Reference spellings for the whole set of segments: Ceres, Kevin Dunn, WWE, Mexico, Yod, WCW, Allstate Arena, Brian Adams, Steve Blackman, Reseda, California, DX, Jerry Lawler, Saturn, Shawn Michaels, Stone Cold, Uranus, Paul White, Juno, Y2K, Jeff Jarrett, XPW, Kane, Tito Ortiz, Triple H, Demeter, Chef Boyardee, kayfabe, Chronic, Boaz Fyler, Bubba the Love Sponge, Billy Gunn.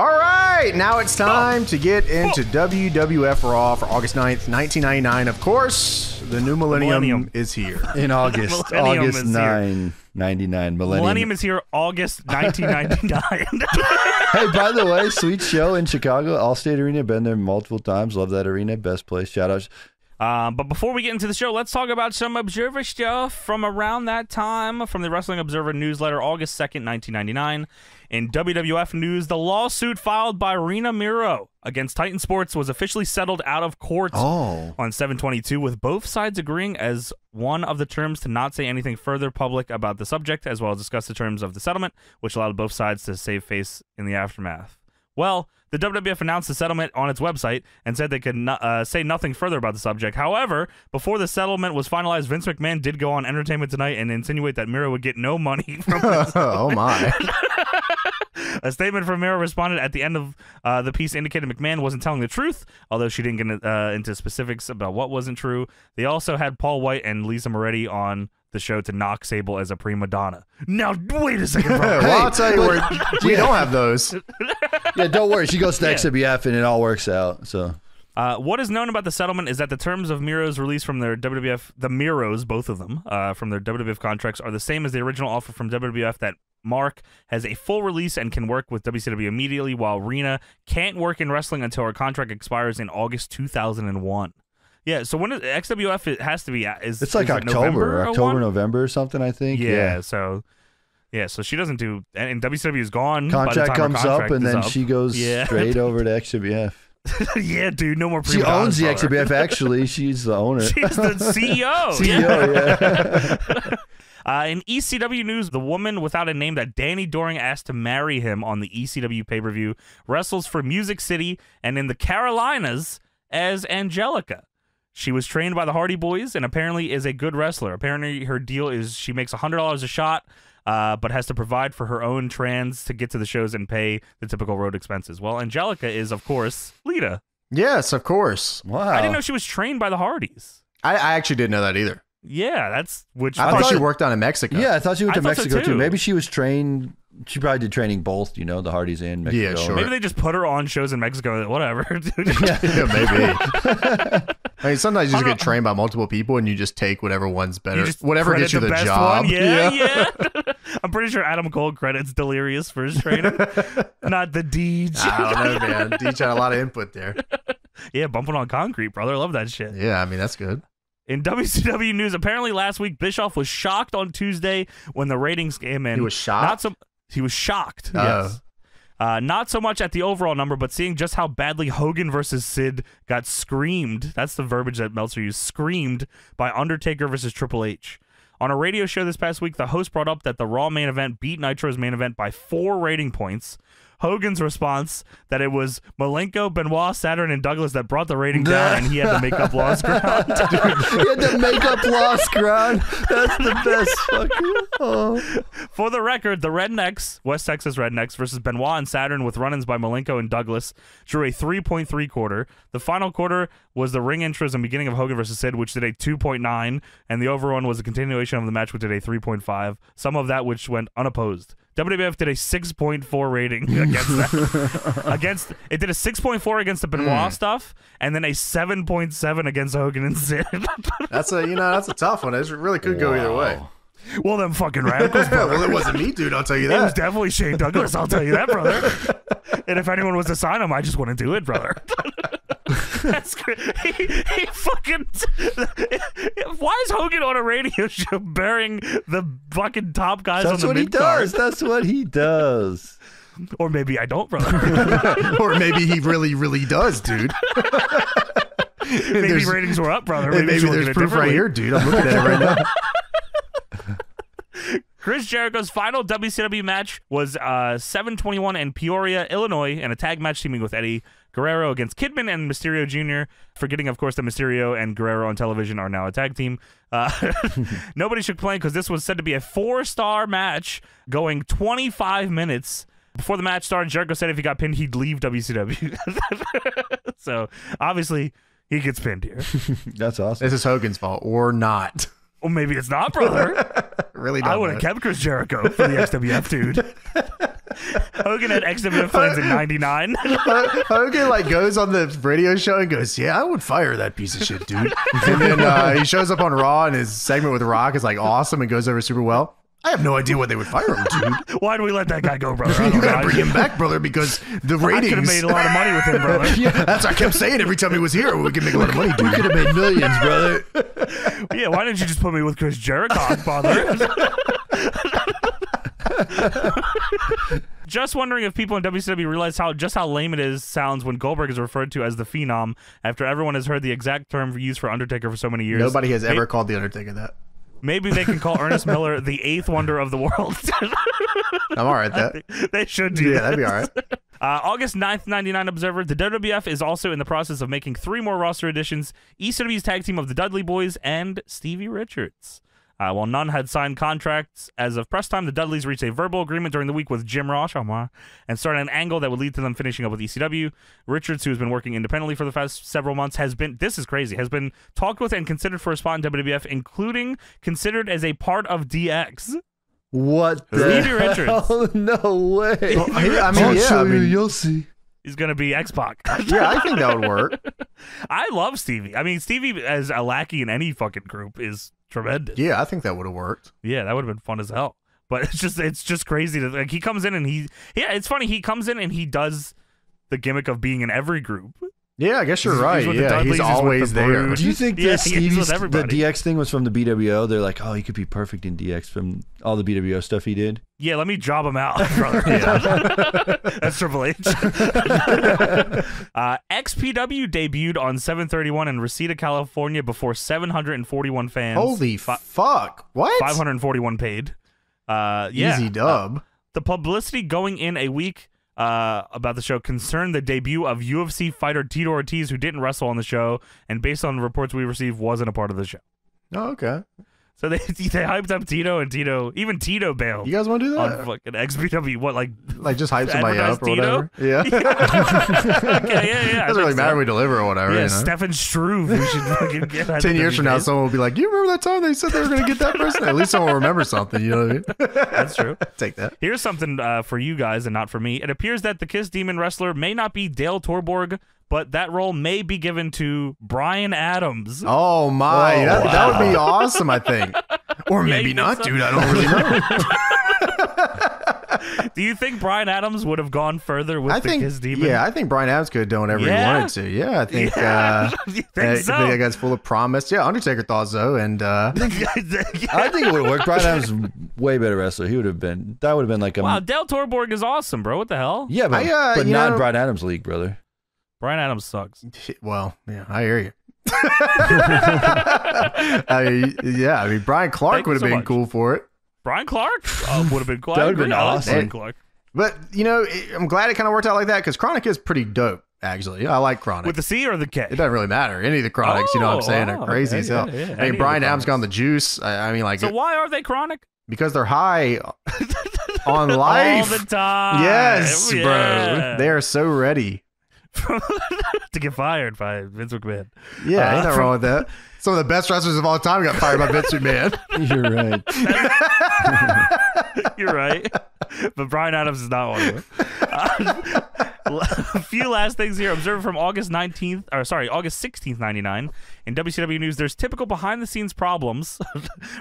All right, now it's time to get into WWF Raw for August 9th, 1999. Of course, the new millennium is here. In August, August 9, 99. Millennium is here, August 1999. Hey, by the way, sweet show in Chicago, Allstate Arena. Been there multiple times. Love that arena. Best place. Shout outs. But before we get into the show, let's talk about some Observer stuff from around that time from the Wrestling Observer newsletter, August 2nd, 1999. In WWF news, the lawsuit filed by Rena Mero against Titan Sports was officially settled out of court on 7/22, with both sides agreeing as one of the terms to not say anything further public about the subject, as well as discuss the terms of the settlement, which allowed both sides to save face in the aftermath. Well, the WWF announced the settlement on its website and said they could say nothing further about the subject. However, before the settlement was finalized, Vince McMahon did go on Entertainment Tonight and insinuate that Mero would get no money from this. Oh, my. A statement from Mero responded at the end of the piece indicated McMahon wasn't telling the truth, although she didn't get into specifics about what wasn't true. They also had Paul White and Lisa Moretti on the show to knock Sable as a prima donna. Now, wait a second, bro. Well, I'll tell you where we don't have those. Yeah, don't worry. She goes to XWF and it all works out. So, what is known about the settlement is that the terms of Mero's release from their WWF, the Meros, both of them, from their WWF contracts are the same as the original offer from WWF that Mark has a full release and can work with WCW immediately, while Rena can't work in wrestling until her contract expires in August 2001. Yeah, so when is XWF? It has to be. It's like October, November, or something. I think. Yeah. So she doesn't do, and WCW's gone. Contract comes up, and then she goes straight over to XWF. Yeah, dude, no more. She owns the XWF. Actually, she's the owner. She's the CEO. CEO. Yeah. In ECW news, the woman without a name that Danny Doring asked to marry him on the ECW pay-per-view wrestles for Music City and in the Carolinas as Angelica. She was trained by the Hardy Boys and apparently is a good wrestler. Apparently her deal is she makes $100 a shot, but has to provide for her own trans to get to the shows and pay the typical road expenses. Well, Angelica is, of course, Lita. Yes, of course. Wow. I didn't know she was trained by the Hardys. I actually didn't know that either. Yeah, that's which I thought she worked out in Mexico. Yeah, I thought she went to Mexico too. Maybe she was trained. She probably did training both, you know, the Hardys and Mexico. Yeah, sure. Maybe they just put her on shows in Mexico. Whatever. Yeah, maybe. I mean, sometimes you just get trained by multiple people and you just take whatever one's better. Whatever gets you the job. One. Yeah. I'm pretty sure Adam Cole credits Delirious for his training. Not the Deej. I don't know, man. Deej had a lot of input there. Yeah, bumping on concrete, brother. I love that shit. Yeah, I mean, that's good. In WCW news, apparently last week, Bischoff was shocked on Tuesday when the ratings came in. He was shocked? He was shocked, yes. Not so much at the overall number, but seeing just how badly Hogan versus Sid got screamed. That's the verbiage that Meltzer used. Screamed by Undertaker versus Triple H. On a radio show this past week, the host brought up that the Raw main event beat Nitro's main event by 4 rating points. Hogan's response that it was Malenko, Benoit, Saturn, and Douglas that brought the rating down, and he had to make up lost ground. He had to make up lost ground. That's the best. For the record, the Rednecks, West Texas Rednecks, versus Benoit and Saturn with run-ins by Malenko and Douglas drew a 3.3 quarter. The final quarter was the ring intros and beginning of Hogan versus Sid, which did a 2.9, and the overrun was a continuation of the match, which did a 3.5, some of that which went unopposed. WWF did a 6.4 rating against that. It did a 6.4 against the Benoit stuff, and then a 7.7 against Hogan and Sid. That's a tough one. It really could go either way. Well, them fucking radicals, brother. Well, it wasn't me, dude. I'll tell you that. It was definitely Shane Douglas. I'll tell you that, brother. And if anyone was to sign him, I just wouldn't do it, brother. That's crazy. He fucking. Why is Hogan on a radio show burying the fucking top guys on the mid card? That's what he does. Or maybe I don't, brother. Or maybe he really, really does, dude. Maybe ratings were up, brother. Maybe there's proof right here, dude. I'm looking at it right now. Chris Jericho's final WCW match was 7/21 in Peoria, Illinois, in a tag match teaming with Eddie Guerrero against Kidman and Mysterio Jr. Forgetting, of course, that Mysterio and Guerrero on television are now a tag team. Nobody should complain because this was said to be a 4-star match going 25 minutes. Before the match started, Jericho said if he got pinned, he'd leave WCW. So, obviously, he gets pinned here. That's awesome. This is Hogan's fault, or not. Well, maybe it's not, brother. Really, I would have kept Chris Jericho for the XWF, dude. Hogan had exhibition plans in '99. Hogan like goes on the radio show and goes, "Yeah, I would fire that piece of shit, dude." And then he shows up on Raw and his segment with Rock is like awesome and goes over super well. I have no idea what they would fire him, dude. Why do we let that guy go, brother? You gotta bring him back, brother, because the ratings. I could have made a lot of money with him, brother. Yeah. That's what I kept saying every time he was here. We could make a lot of money, dude. We could have made millions, brother. Yeah, why didn't you just put me with Chris Jericho, brother? Just wondering if people in WCW realize just how lame it sounds when Goldberg is referred to as the Phenom after everyone has heard the exact term used for Undertaker for so many years. Nobody has ever called the Undertaker that. Maybe they can call Ernest Miller the eighth wonder of the world. I'm all right with that. They should do that. Yeah, that'd be all right. August 9th, 99 Observer. The WWF is also in the process of making 3 more roster additions. ECW's tag team of the Dudley Boys and Stevie Richards. While none had signed contracts as of press time, the Dudleys reached a verbal agreement during the week with Jim Ross and started an angle that would lead to them finishing up with ECW. Richards, who has been working independently for the past several months, has been talked with and considered for a spot in WWF, including considered as a part of DX. What the hell? No way. I mean, you'll see. He's going to be X-Pac. Yeah, I think that would work. I love Stevie. I mean, Stevie as a lackey in any fucking group is tremendous. Yeah, I think that would have worked. Yeah, that would have been fun as hell. But it's just crazy to, like, he comes in and it's funny, he comes in and he does the gimmick of being in every group. Yeah, I guess you're right. He's always there. Do you think that the DX thing was from the BWO? They're like, oh, he could be perfect in DX from all the BWO stuff he did. Yeah, let me job him out, brother. That's Triple H. XPW debuted on 7/31 in Reseda, California, before 741 fans. Holy fuck! What? 541 paid. Yeah. Easy dub. The publicity going in a week about the show concerned the debut of UFC fighter Tito Ortiz, who didn't wrestle on the show and based on the reports we received wasn't a part of the show. Oh, okay. So they hyped up Tito, and even Tito bailed. You guys want to do that? On fucking XPW, what, like just hype somebody up or whatever? Yeah. Yeah. It doesn't really matter, we deliver or whatever. Yeah, you know? Stefan Struve, we should fucking get that. 10 years from now, someone will be like, you remember that time they said they were going to get that person? At least someone will remember something, you know what I mean? That's true. Take that. Here's something for you guys and not for me. It appears that the Kiss Demon wrestler may not be Dale Torborg, but that role may be given to Brian Adams. Oh, my. Oh, that would be awesome, I think. Or yeah, maybe not, dude. I don't really know. Do you think Brian Adams would have gone further with his demon? Yeah, I think Brian Adams could have done whatever he wanted to. Yeah, I think, I think that guy's full of promise. Yeah, Undertaker thought so. And I think it would have worked. Brian Adams was way better wrestler. He would have been. That would have been like a... Wow, Del Torborg is awesome, bro. What the hell? Yeah, but not Brian Adams league, brother. Brian Adams sucks. Well, yeah, I hear you. I mean, Brian Clark would have been cool for it. Brian Clark would have been cool. That would have been awesome. Brian Clark. But, you know, I'm glad it kind of worked out like that because Chronic is pretty dope, actually. I like Chronic. With the C or the K? It doesn't really matter. Any of the Chronics, you know what I'm saying, are crazy as hell. Yeah. I mean, Brian Adams got on the juice. I mean, like... So why are they Chronic? Because they're high... on life. All the time. Yes, bro. They are so ready. To get fired by Vince McMahon. Yeah, ain't nothing wrong with that. Some of the best wrestlers of all time got fired by Vince McMahon. You're right. You're right. But Brian Adams is not one of them. A few last things here. Observed from August 16th, 99. In WCW news, there's typical behind-the-scenes problems.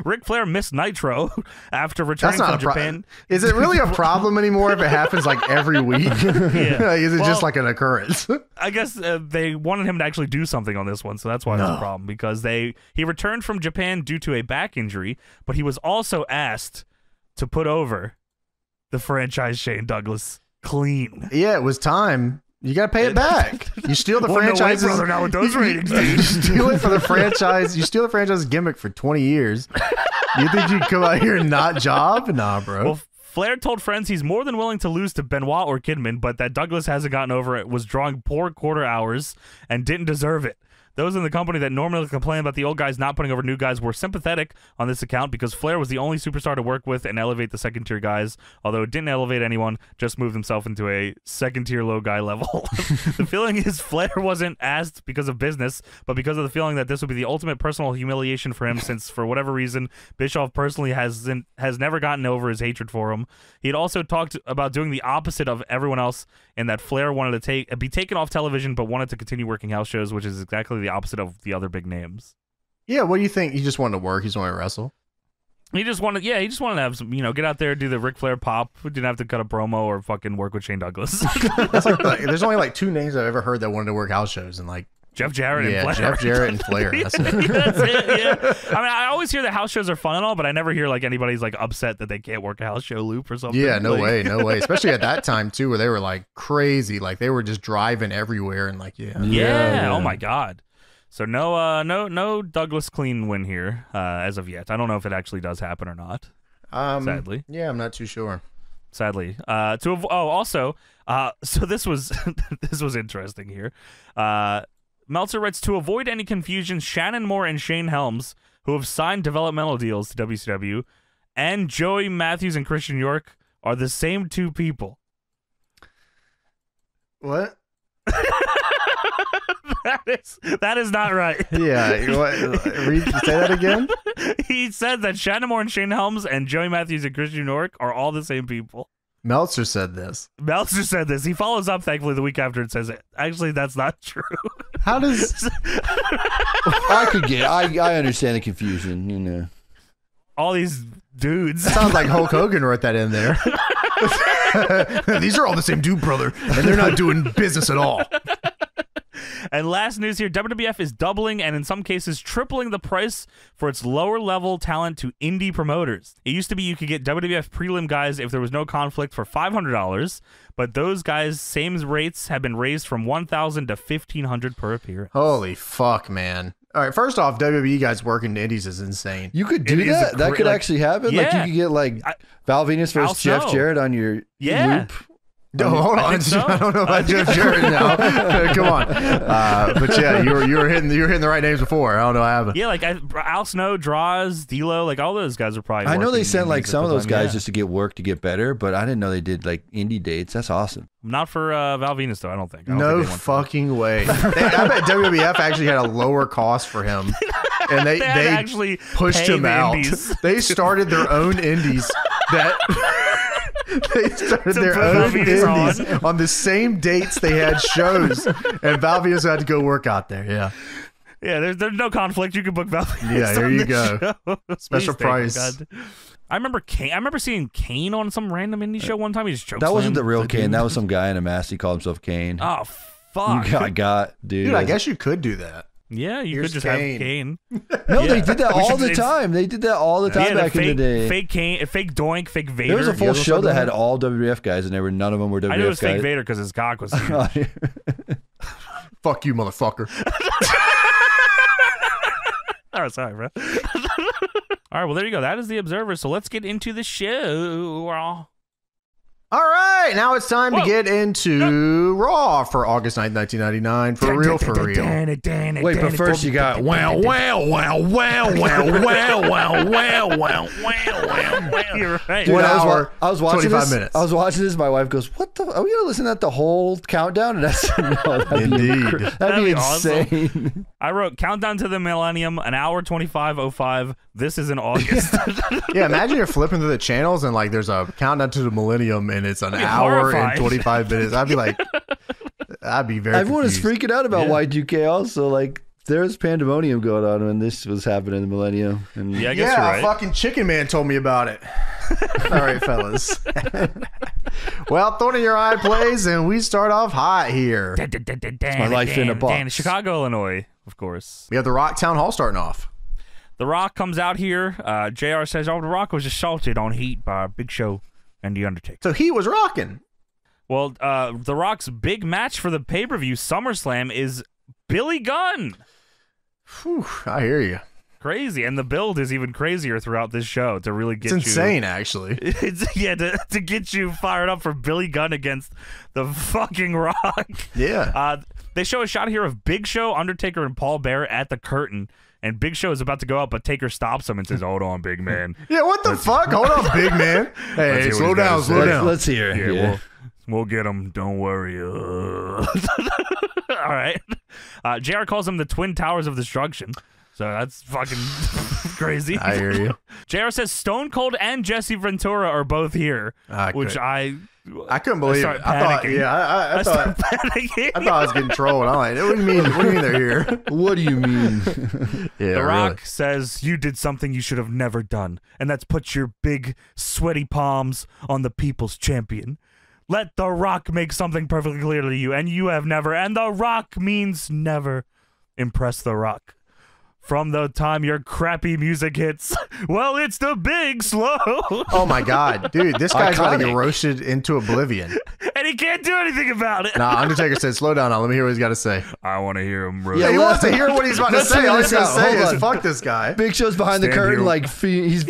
Ric Flair missed Nitro after returning from Japan. Is it really a problem anymore if it happens like every week? Yeah. Is it just like an occurrence? I guess they wanted him to actually do something on this one, so that's why it was a problem. Because he returned from Japan due to a back injury, but he was also asked to put over the franchise Shane Douglas. Clean. Yeah, it was time. You got to pay it back. You steal the franchise. No way, brother, not with those ratings. You steal it for the franchise. You steal the franchise gimmick for 20 years. You think you'd come out here and not job? Nah, bro. Well, Flair told friends he's more than willing to lose to Benoit or Kidman, but that Douglas hasn't gotten over it, was drawing poor quarter hours, and didn't deserve it. Those in the company that normally complain about the old guys not putting over new guys were sympathetic on this account because Flair was the only superstar to work with and elevate the second-tier guys, although it didn't elevate anyone, just moved himself into a second-tier low guy level. The feeling is Flair wasn't asked because of business, but because of the feeling that this would be the ultimate personal humiliation for him since, for whatever reason, Bischoff personally has never gotten over his hatred for him. He had also talked about doing the opposite of everyone else and that Flair wanted to be taken off television but wanted to continue working house shows, which is exactly the opposite of the other big names. Yeah, what do you think? He just wanted to work. He just wanted to wrestle. He just wanted, yeah, he just wanted to have some, you know, get out there, do the Ric Flair pop. We didn't have to cut a promo or fucking work with Shane Douglas. That's like, there's only like 2 names I've ever heard that wanted to work house shows, and like Jeff Jarrett and Flair. Jeff Jarrett and Flair. That's it. Yeah, that's it, yeah. I mean, I always hear that house shows are fun and all, but I never hear like anybody's like upset that they can't work a house show loop or something. Yeah, no way, no way. Especially at that time too, where they were like crazy, like they were just driving everywhere and like yeah. Oh my god. So no Douglas clean win here as of yet. I don't know if it actually does happen or not. Sadly, yeah, I'm not too sure. Sadly, so this was this was interesting here. Meltzer writes, to avoid any confusion, Shannon Moore and Shane Helms, who have signed developmental deals to WCW, and Joey Matthews and Christian York are the same 2 people. What? That is not right. Yeah, what, say that again. He said that Shannon Moore and Shane Helms and Joey Matthews and Christian York are all the same people. Meltzer said this. Meltzer said this. He follows up, thankfully, the week after and says, actually, that's not true. How does... I understand the confusion, you know. All these dudes. That sounds like Hulk Hogan wrote that in there. These are all the same dude, brother, and they're not doing business at all. And last news here, WWF is doubling and in some cases tripling the price for its lower-level talent to indie promoters. It used to be you could get WWF prelim guys if there was no conflict for $500, but those guys' same rates have been raised from $1,000 to $1,500 per appearance. Holy fuck, man. All right, first off, WWE guys working to indies is insane. You could do that? That could actually happen? Yeah. Like, you could get, like, Val Venus versus Jeff Jarrett on your loop? No, hold on. So. I don't know about Jeff Jarrett now. Come on, but yeah, you were hitting the right names before. I don't know what happened. Yeah, like Al Snow, Draws, D'Lo, like all those guys are probably. I know they sent like some of those guys just to get work to get better, but I didn't know they did like indie dates. That's awesome. Not for Val Venus though. I don't think. No fucking way. I bet WWF actually had a lower cost for him, and they actually pushed him out. They started their own indies that. They started their own indies on the same dates they had shows, and Val Venus had to go work out there. Yeah, yeah. There's no conflict. You can book Val Venus. Yeah, there you go. Special price. I remember Kane. I remember seeing Kane on some random indie show one time. He just choked. That wasn't the real Kane. That was some guy in a mask. He called himself Kane. Oh fuck! I got dude. I guess you could do that. Yeah, you could just have Kane. No, they did that all the time. They did that all the time back in the day. Fake Kane, fake Doink, fake Vader. There was a full show that had all WWF guys, and none of them were WWF guys. I knew it was fake Vader because his cock was huge. Fuck you, motherfucker. Oh, sorry, bro. All right, well, there you go. That is The Observer, so let's get into the show. All right, now it's time to get into Raw for August 9th, 1999. For real, for real. Wait, but first you got wow. You're right. Dude, I was watching this. 25 minutes. I was watching this. My wife goes, "What the? Are we gonna listen to that the whole countdown?" And I said, "No, that'd be insane." Awesome. I wrote "Countdown to the Millennium," an hour 25:05. This is in August. Yeah, imagine you're flipping through the channels and like there's a countdown to the millennium. And it's an hour horrified. And 25 minutes. I'd be like, I'd be very Everyone confused. Is freaking out about Y2K also. Like, there's pandemonium going on when this was happening in the millennium. And yeah, I guess you're right. Fucking Chicken Man told me about it. All right, fellas. Well, Thorn in Your Eye plays, and we start off hot here. It's my life in a box. Chicago, Illinois, of course. We have the Rock Town Hall starting off. The Rock comes out here. JR says, "Oh, the Rock was assaulted on heat by Big Show and The Undertaker." So he was rocking. Well, The Rock's big match for the pay-per-view SummerSlam is Billy Gunn. Whew, I hear you. Crazy, and the build is even crazier throughout this show to really get you. It's insane, actually. To get you fired up for Billy Gunn against the fucking Rock. Yeah. They show a shot here of Big Show, Undertaker, and Paul Bearer at the curtain. And Big Show is about to go out, but Taker stops him and says, "Hold on, big man." Yeah, what the fuck? Hold on, big man. Hey, slow down, slow down. Let's hear it. Yeah, yeah. We'll get him. Don't worry. All right. JR calls them the Twin Towers of Destruction. So that's fucking crazy. I hear you. JR says Stone Cold and Jesse Ventura are both here, which I couldn't believe. I thought, yeah, I thought panicking. I thought I was getting trolled. I'm like, what do you mean? What do you mean they're here? What do you mean? Yeah, The Rock says you did something you should have never done, and that's put your big sweaty palms on the People's Champion. Let The Rock make something perfectly clear to you, and you have never. And The Rock means never. Impress The Rock. From the time your crappy music hits, well, it's the Big Slow. Oh my God, dude, this guy's gonna get roasted into oblivion, and he can't do anything about it. Nah, Undertaker said, "Slow down, now. Let me hear what he's got to say." I want to hear him roast. Yeah, he wants to hear what he's about to say. All he's gonna say is, "Fuck this guy." Big Show's behind the curtain, like he's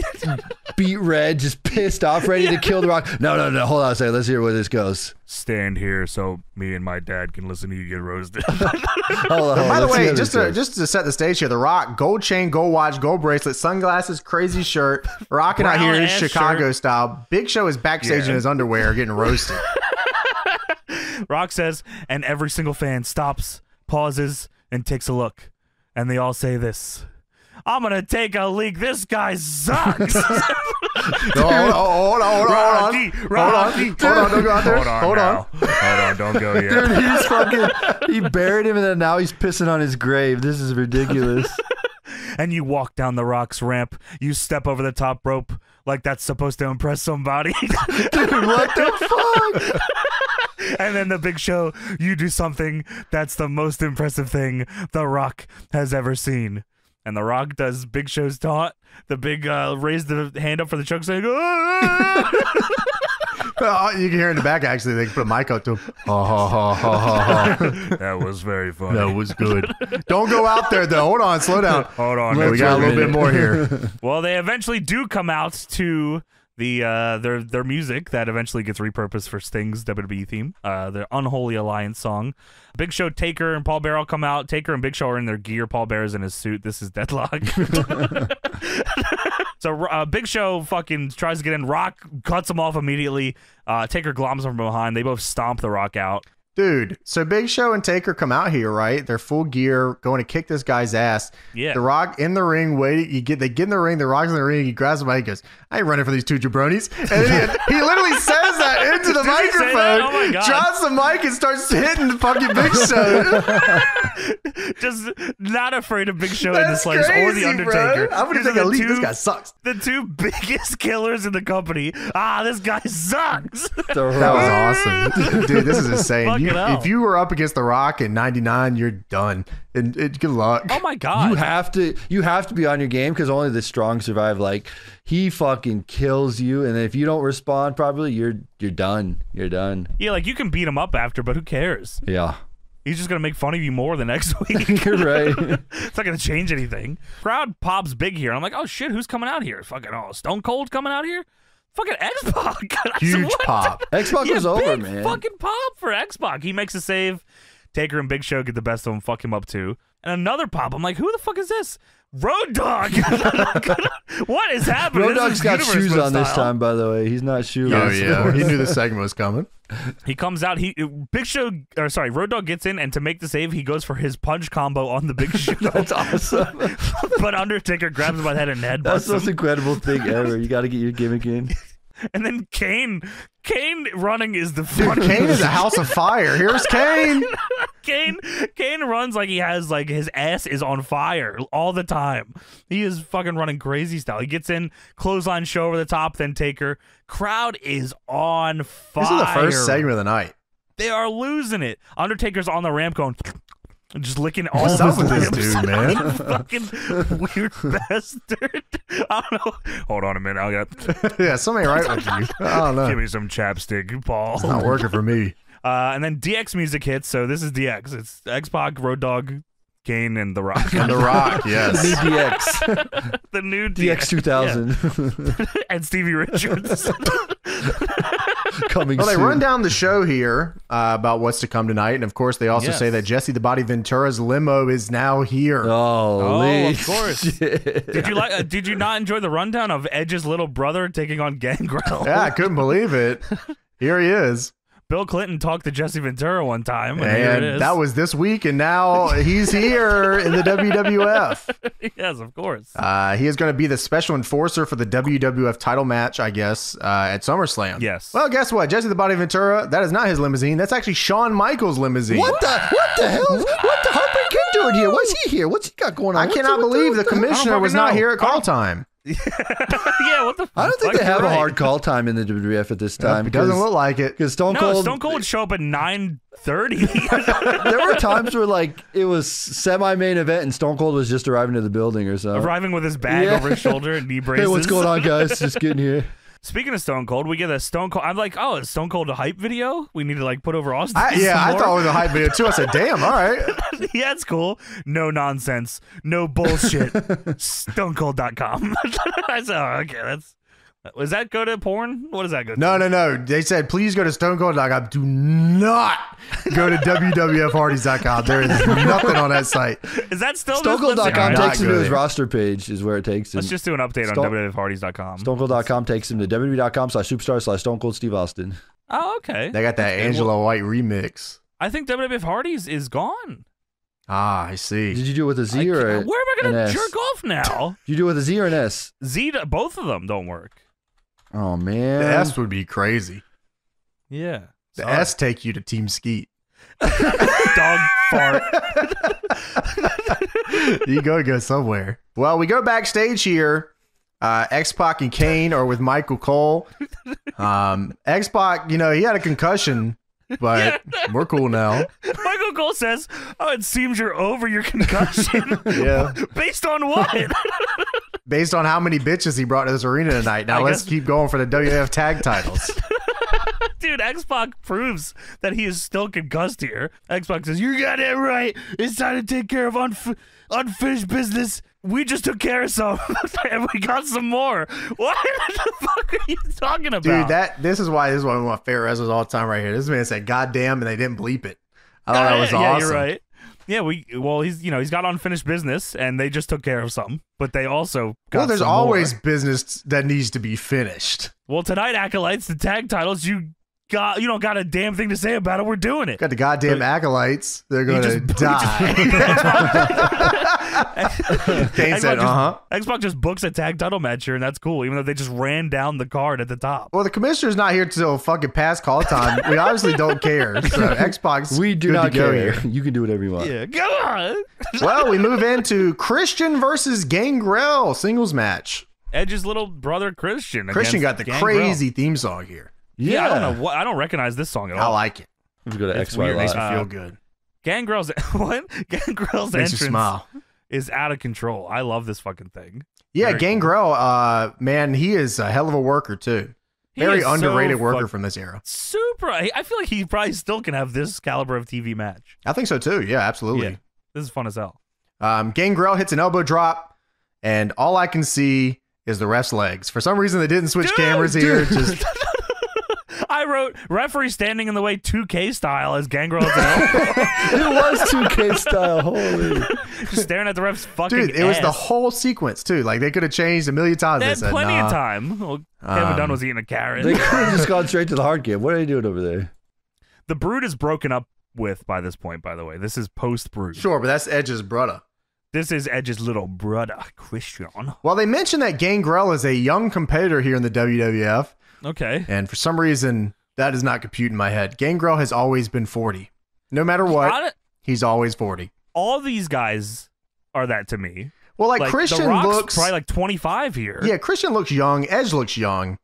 beat red, just pissed off, ready to kill The Rock. No, no, no, hold on a second. Let's hear where this goes. Stand here so me and my dad can listen to you get roasted. By the way, just to set the stage here, The Rock, gold chain, gold watch, gold bracelet, sunglasses, crazy shirt, rocking out here in Chicago style. Big Show is backstage in his underwear getting roasted. Rock says, and every single fan stops, pauses, and takes a look. And they all say this: "I'm going to take a leak. This guy sucks." Hold on, don't go yet. Dude, he's fucking, he buried him and then now he's pissing on his grave. This is ridiculous. And you walk down The Rock's ramp. You step over the top rope like that's supposed to impress somebody. Dude, what the fuck? And then the Big Show, you do something that's the most impressive thing The Rock has ever seen. And The Rock does Big Show's taunt. The big raise the hand up for the choke, saying, you can hear in the back, actually, they can put a mic up to him. That was very funny. That was good. Don't go out there, though. Hold on. Slow down. Hold on. We got a little bit more here. Well, they eventually do come out to the their music that eventually gets repurposed for Sting's WWE theme, their Unholy Alliance song. Big Show, Taker, and Paul Bearer come out. Taker and Big Show are in their gear. Paul Bearer's in his suit. This is Deadlock. So Big Show fucking tries to get in. Rock cuts him off immediately. Taker gloms him from behind. They both stomp The Rock out. Dude, so Big Show and Taker come out here, right? They're full gear, going to kick this guy's ass. Yeah. The Rock in the ring, waiting. They get in the ring. The Rock's in the ring. He grabs him by. He goes, "I ain't running for these two jabronis." And then he literally says that into the microphone. Oh my God. Drops the mic and starts hitting the fucking Big Show. Just not afraid of Big Show in the slightest, or the Undertaker. Bro. I'm gonna take a leap. This guy sucks. The two biggest killers in the company. Ah, this guy sucks. That was awesome, dude. This is insane. If you were up against The Rock in '99, you're done. And good luck. Oh my God! You have to be on your game because only the strong survive. Like he fucking kills you, and if you don't respond properly, you're done. You're done. Yeah, like you can beat him up after, but who cares? Yeah. He's just going to make fun of you more the next week. You're right. It's not going to change anything. Crowd pops big here. I'm like, oh shit, who's coming out here? Fucking Stone Cold coming out here? Fucking X-Pac. Huge pop. X-Pac was over, man. Fucking pop for X-Pac. He makes a save. Taker and Big Show get the best of him. Fuck him up, too. And another pop. I'm like, who the fuck is this? Road Dogg. What is happening? Road Dogg's got shoes on this time, by the way. He's not shoeless. Oh, yeah. He knew the segment was coming. He comes out. Road Dogg gets in, and to make the save, he goes for his punch combo on the Big Show. That's awesome. But Undertaker grabs him by the head and headbutts. That's the most incredible thing ever. You got to get your gimmick in. And then Kane running is the funniest. Dude, Kane is a house of fire. Here's Kane. Kane runs like he has, like, his ass is on fire all the time. He is fucking running crazy style. He gets in, clothesline Show over the top, then Taker. Crowd is on fire. This is the first segment of the night. They are losing it. Undertaker's on the ramp going... Just licking all of this dude, man. Fucking weird bastard. I don't know. Hold on a minute. I got yeah, something right with you. I don't know. Give me some chapstick, Paul. It's not working for me. And then DX music hits. So this is DX. It's X-Pac, Road Dogg, Kane, and The Rock. And The Rock, yes. The new DX. The new DX 2000. Yeah. And Stevie Richards. coming soon. Well, they run down the show here about what's to come tonight. And, of course, they also say that Jesse the Body Ventura's limo is now here. Oh, of course. Did you like? Did you not enjoy the rundown of Edge's little brother taking on Gangrel? Yeah, I couldn't believe it. Here he is. Bill Clinton talked to Jesse Ventura one time. And that was this week, and now he's here in the WWF. Yes, of course. He is going to be the special enforcer for the WWF title match, I guess, at SummerSlam. Yes. Well, guess what? Jesse the Body Ventura, that is not his limousine. That's actually Shawn Michaels' limousine. What the hell? What the Harper Kid doing here? Why is he here? What's he got going on? I cannot believe the commissioner was not here at call time. Yeah, what the fuck? I don't think they have a hard call time in the WWF at this time. It doesn't look like it. Because Stone Cold would show up at 9:30. There were times where like it was semi-main event and Stone Cold was just arriving to the building or something. Arriving with his bag over his shoulder and knee braces. Hey, what's going on, guys? Just getting here. Speaking of Stone Cold, we get a Stone Cold. I'm like, oh, is Stone Cold a hype video? We need to like put over Austin. I thought it was a hype video too. I said, damn, all right. Yeah, it's cool. No nonsense. No bullshit. StoneCold.com. I said, oh, okay, that's. Does that go to porn? What does that go to? No. They said, please go to StoneCold.com. Do not go to WWFHardys.com. There is nothing on that site. Is that still StoneCold.com takes him to his roster page is where it takes him. Let's just do an update on WWFHardys.com. StoneCold.com taktakes him to WWE.com/superstar/StoneColdSteveAustin. Oh, okay. They got that Angela White remix. I think WWF Hardys is gone. Ah, I see. Did you do it with a Z or a Where am I going to jerk off now? You do it with a Z or an S? Z, both of them don't work. Oh, man. The S would be crazy. Yeah. The S take you to Team Skeet. Dog fart. You go somewhere. Well, we go backstage here. X-Pac and Kane are with Michael Cole. X-Pac, you know, he had a concussion, but we're cool now. Michael Cole says, oh, it seems you're over your concussion. Yeah. Based on what? Based on how many bitches he brought to this arena tonight. Now let's keep going for the WWF tag titles. Dude, X-Pac proves that he is still concussed here. X-Pac says, you got it right. It's time to take care of unfinished business. We just took care of some, and we got some more. What the fuck are you talking about? Dude, this is why this is one of my favorite wrestlers all the time right here. This man said, God damn, and they didn't bleep it. I thought that was awesome. Yeah, you're right. Yeah, well, he's got unfinished business, and they just took care of some, but they also got there's some always more. Business that needs to be finished. Well, tonight, Acolytes, the tag titles, you don't got a damn thing to say about it. We're doing it. Got the goddamn Acolytes. They're going to die. Kane said, Xbox just books a tag title match here, and that's cool, even though they just ran down the card at the top. Well, the commissioner's not here till fucking past call time. We obviously don't care. So Xbox, we do not care. You can do whatever you want. Yeah, go on. Well, we move into Christian versus Gangrel singles match. Edge's little brother Christian. Christian got the crazy theme song here. Yeah, I don't know what. I don't recognize this song at all. I like it. Let's go to XY. It makes me feel good. Gangrel's entrance is out of control. I love this fucking thing. Yeah, Gangrel, man, he is a hell of a worker too. Very underrated worker from this era. Super. I feel like he probably still can have this caliber of TV match. I think so too. Yeah, absolutely. Yeah, this is fun as hell. Gangrel hits an elbow drop, and all I can see is the ref's legs. For some reason, they didn't switch cameras here. Just. I wrote referee standing in the way 2K style as Gangrel. It was 2K style. Holy. Just staring at the ref's fucking ass. Dude, it was the whole sequence too. Like they could have changed a million times. They had plenty of time. Well, Kevin Dunn was eating a carrot. They could have just gone straight to the hard game. What are they doing over there? The Brood is broken up with by this point, by the way. This is post-Brood. Sure, but that's Edge's brother. This is Edge's little brother, Christian. Well, they mentioned that Gangrel is a young competitor here in the WWF. Okay. And for some reason, that is not compute in my head. Gangrel has always been 40. No matter what, he's always 40. All these guys are that to me. Well, like Christian looks probably like 25 here. Yeah, Christian looks young. Edge looks young.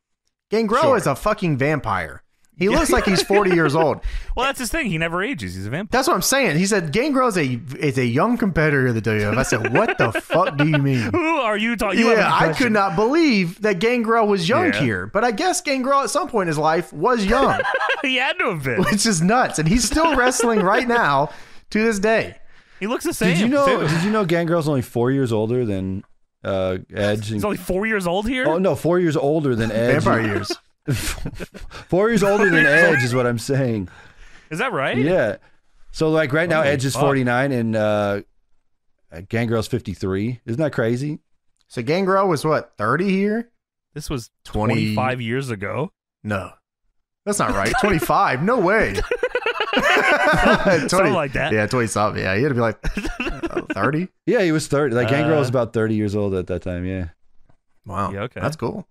Gangrel is a fucking vampire. He looks like he's 40 years old. Well, that's his thing. He never ages. He's a vampire. That's what I'm saying. He said Gangrel is a young competitor of the WWF. I said, what the fuck do you mean? Who are you talking? Yeah, I could not believe that Gangrel was young here. But I guess Gangrel at some point in his life was young. He had to have been. Which is nuts. And he's still wrestling right now to this day. He looks the same. Did you know Gangrel's only 4 years older than Edge? He's only 4 years old here? Oh, no, 4 years older than Edge. Vampire years. 4 years older than Edge is what I'm saying. Is that right? Yeah. So like right now, Edge is 49 and Gangrel's 53. Isn't that crazy? So Gangrel was what, 30 here? This was 25 years ago. No, that's not right. 25? No way. 20, something like that. Yeah, 20-something. Yeah, he had to be like 30. Yeah, he was 30. Like Gangrel was about 30 years old at that time. Yeah. Wow. Yeah, okay. That's cool.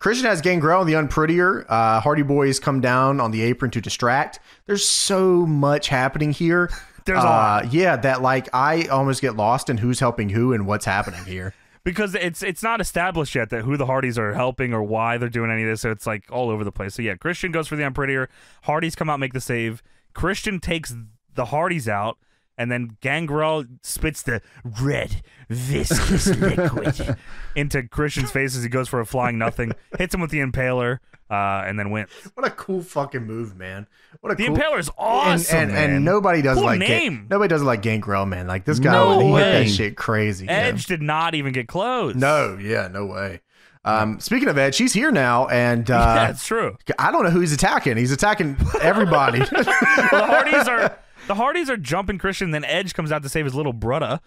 Christian has Gangrel and the Unprettier. Hardy Boys come down on the apron to distract. There's so much happening here. There's a lot. Yeah, that like I almost get lost in who's helping who and what's happening here. Because it's not established yet that who the Hardys are helping or why they're doing any of this. So it's like all over the place. So yeah, Christian goes for the Unprettier. Hardys come out, make the save. Christian takes the Hardys out. And then Gangrel spits the red, viscous liquid into Christian's face as he goes for a flying nothing, hits him with the Impaler, and then wins. What a cool fucking move, man! The Impaler is awesome, and nobody does cool like name. Nobody does like Gangrel, man. Like this guy, he hit that shit crazy. Edge did not even get close. No, yeah, no way. Speaking of Edge, he's here now, and yeah, that's true. I don't know who he's attacking. He's attacking everybody. The Hardys are. The Hardys are jumping Christian, then Edge comes out to save his little brudda.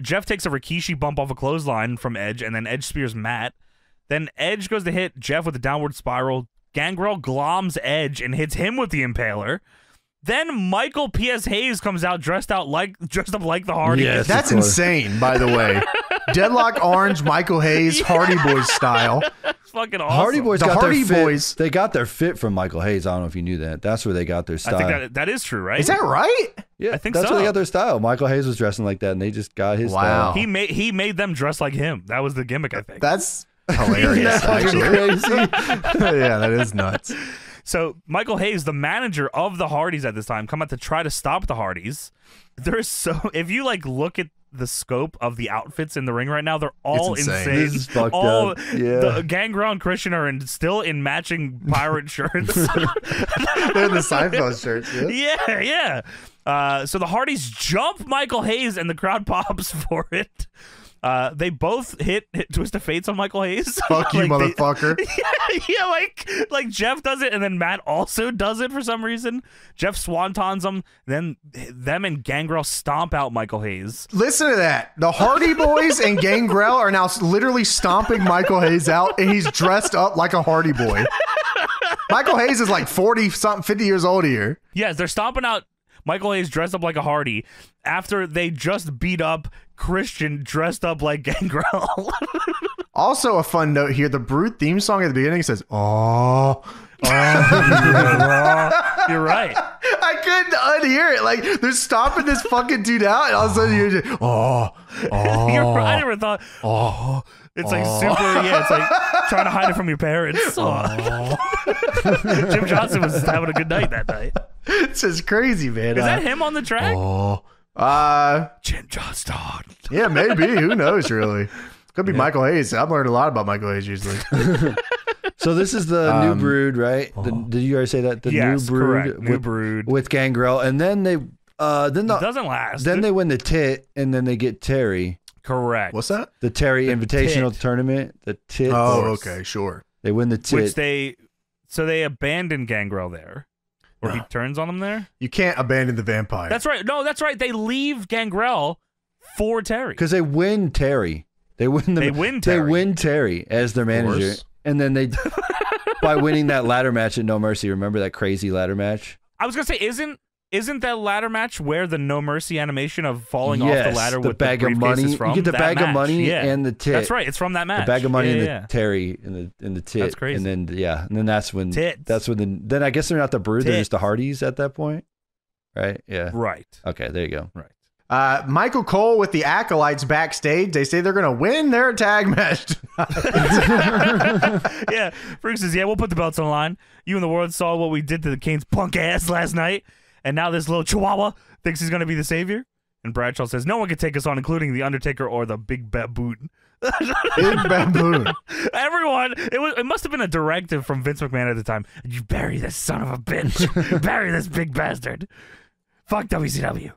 Jeff takes a Rikishi bump off a clothesline from Edge, and then Edge spears Matt. Then Edge goes to hit Jeff with a downward spiral. Gangrel gloms Edge and hits him with the Impaler. Then Michael P.S. Hayes comes out dressed up like the Hardys. Yes, that's insane, by the way. Deadlock Orange, Michael Hayes, Hardy Boys style. It's fucking awesome. Hardy Boys they got their fit from Michael Hayes. I don't know if you knew that. That's where they got their style. I think that is true, right? Is that right? Yeah, I think that's where they got their style. Michael Hayes was dressing like that, and they just got his style. He made them dress like him. That was the gimmick, I think. That's hilarious, actually. Crazy. Yeah, that is nuts. So Michael Hayes, the manager of the Hardys at this time, come out to try to stop the Hardys. If you like look at the scope of the outfits in the ring right now, they're all insane. This is fucked up. Yeah. The Gangrel and Christian are still in matching pirate shirts. They're in the Seinfeld shirts. Yeah, yeah. So the Hardys jump Michael Hayes, and the crowd pops for it. They both hit Twist of Fates on Michael Hayes. Fuck you, motherfucker. Like Jeff does it, and then Matt also does it for some reason. Jeff swantons them, then them and Gangrel stomp out Michael Hayes. Listen to that. The Hardy Boys and Gangrel are now literally stomping Michael Hayes out, and he's dressed up like a Hardy Boy. Michael Hayes is like 40-something, 50 years old here. Yes, they're stomping out Michael Hayes dressed up like a Hardy after they just beat up Christian dressed up like Gangrel. Also a fun note here, the Brood theme song at the beginning says, you're right. I couldn't unhear it. Like, they're stomping this fucking dude out, and all of a sudden you're just, I never thought, It's like super, it's like trying to hide it from your parents. Jim Johnson was having a good night that night. It's just crazy, man. Is that him on the track? Jim Johnston. Yeah, maybe. Who knows, really? Could be Michael Hayes. I've learned a lot about Michael Hayes usually. So this is the New Brood, right? Did you already say that? The New Brood. Correct. New Brood with Gangrel. And then they... it doesn't last. Then they win the tit, and then they get Terry. Correct. What's that? The Terry Invitational Tournament. The tit. Oh, okay, sure. They win the tit. So they abandon Gangrel there. Or he turns on them there? You can't abandon the vampire. That's right. No, that's right. They leave Gangrel for Terry. Because they win Terry. They win Terry as their manager. And then they, by winning that ladder match at No Mercy, remember that crazy ladder match? I was going to say, Isn't that ladder match where the No Mercy animation of falling off the ladder with the bag of money is from? You get the bag of money and the tit. That's right. It's from that match. The bag of money and the Terry and the tit. That's crazy. And then that's when tits. That's when then I guess they're not the Brood. They're just the Hardys at that point, right? Yeah. Right. Okay. There you go. Right. Michael Cole with the Acolytes backstage. They say they're going to win their tag match. Yeah. Briggs says, we'll put the belts on the line. You and the world saw what we did to the Kane's punk ass last night. And now this little chihuahua thinks he's going to be the savior. And Bradshaw says, no one can take us on, including the Undertaker or the Big Baboon. Big Baboon. Everyone, it must have been a directive from Vince McMahon at the time. You bury this son of a bitch. Bury this big bastard. Fuck WCW.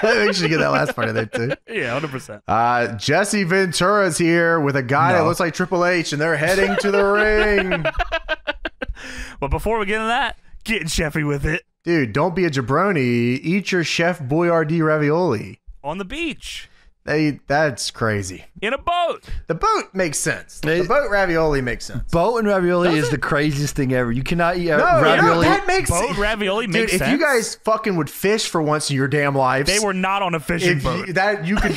They should get that last part of there too. Yeah, 100%. Jesse Ventura's here with a guy that looks like Triple H, and they're heading to the ring. But before we get into that, get chefy with it. Dude, don't be a jabroni. Eat your Chef Boyardee ravioli. On the beach. That's crazy. In a boat. The boat makes sense. The boat ravioli makes sense. Boat and ravioli is the craziest thing ever. You cannot eat ravioli. No, that makes sense. Boat ravioli makes sense. Dude, if you guys fucking would fish for once in your damn lives. They were not on a fishing boat. You could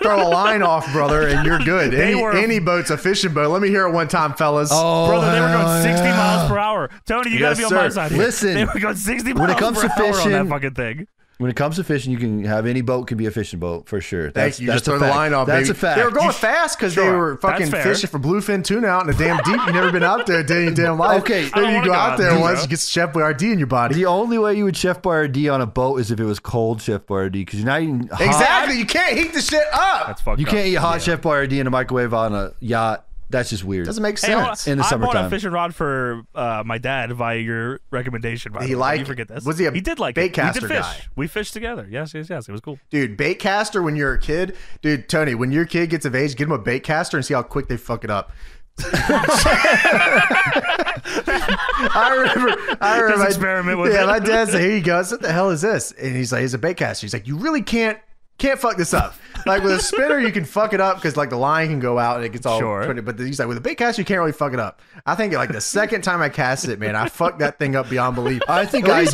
throw a line off, brother, and you're good. Any boat's a fishing boat. Let me hear it one time, fellas. Oh, brother, they were going 60 miles per hour. Tony, you got to be on my side here. Listen. They were going 60 miles per hour on that fucking thing. When it comes to fishing, you can have any boat can be a fishing boat for sure. Thank you. That's just throw the line off. That's a fact. They were going fast because they were fucking fishing for bluefin tuna out in the damn deep. You've never been out there a day in your damn life. Okay, then you go out there once, you get Chef Boyardee in your body. The only way you would Chef Boyardee on a boat is if it was cold Chef Boyardee, because you're not eating hot. Exactly. You can't heat the shit up. That's fucked up. You can't eat hot Chef Boyardee in a microwave on a yacht. That's just weird. Doesn't make sense. In the summertime. I bought a fishing rod for my dad via your recommendation. By the way. You forget this. Was he a baitcaster guy? We fished together. Yes. It was cool. Dude, baitcaster when you're a kid. Dude, Tony, when your kid gets of age, get him a baitcaster and see how quick they fuck it up. I remember. Just experiment with it. Yeah, my dad's like, here you go. What the hell is this? And he's like, he's a baitcaster. He's like, you really can't fuck this up. Like with a spinner, you can fuck it up because like the line can go out and it gets all twisted. But he's like, with a bait cast, you can't really fuck it up. I think like the second time I cast it, man, I fucked that thing up beyond belief. I think I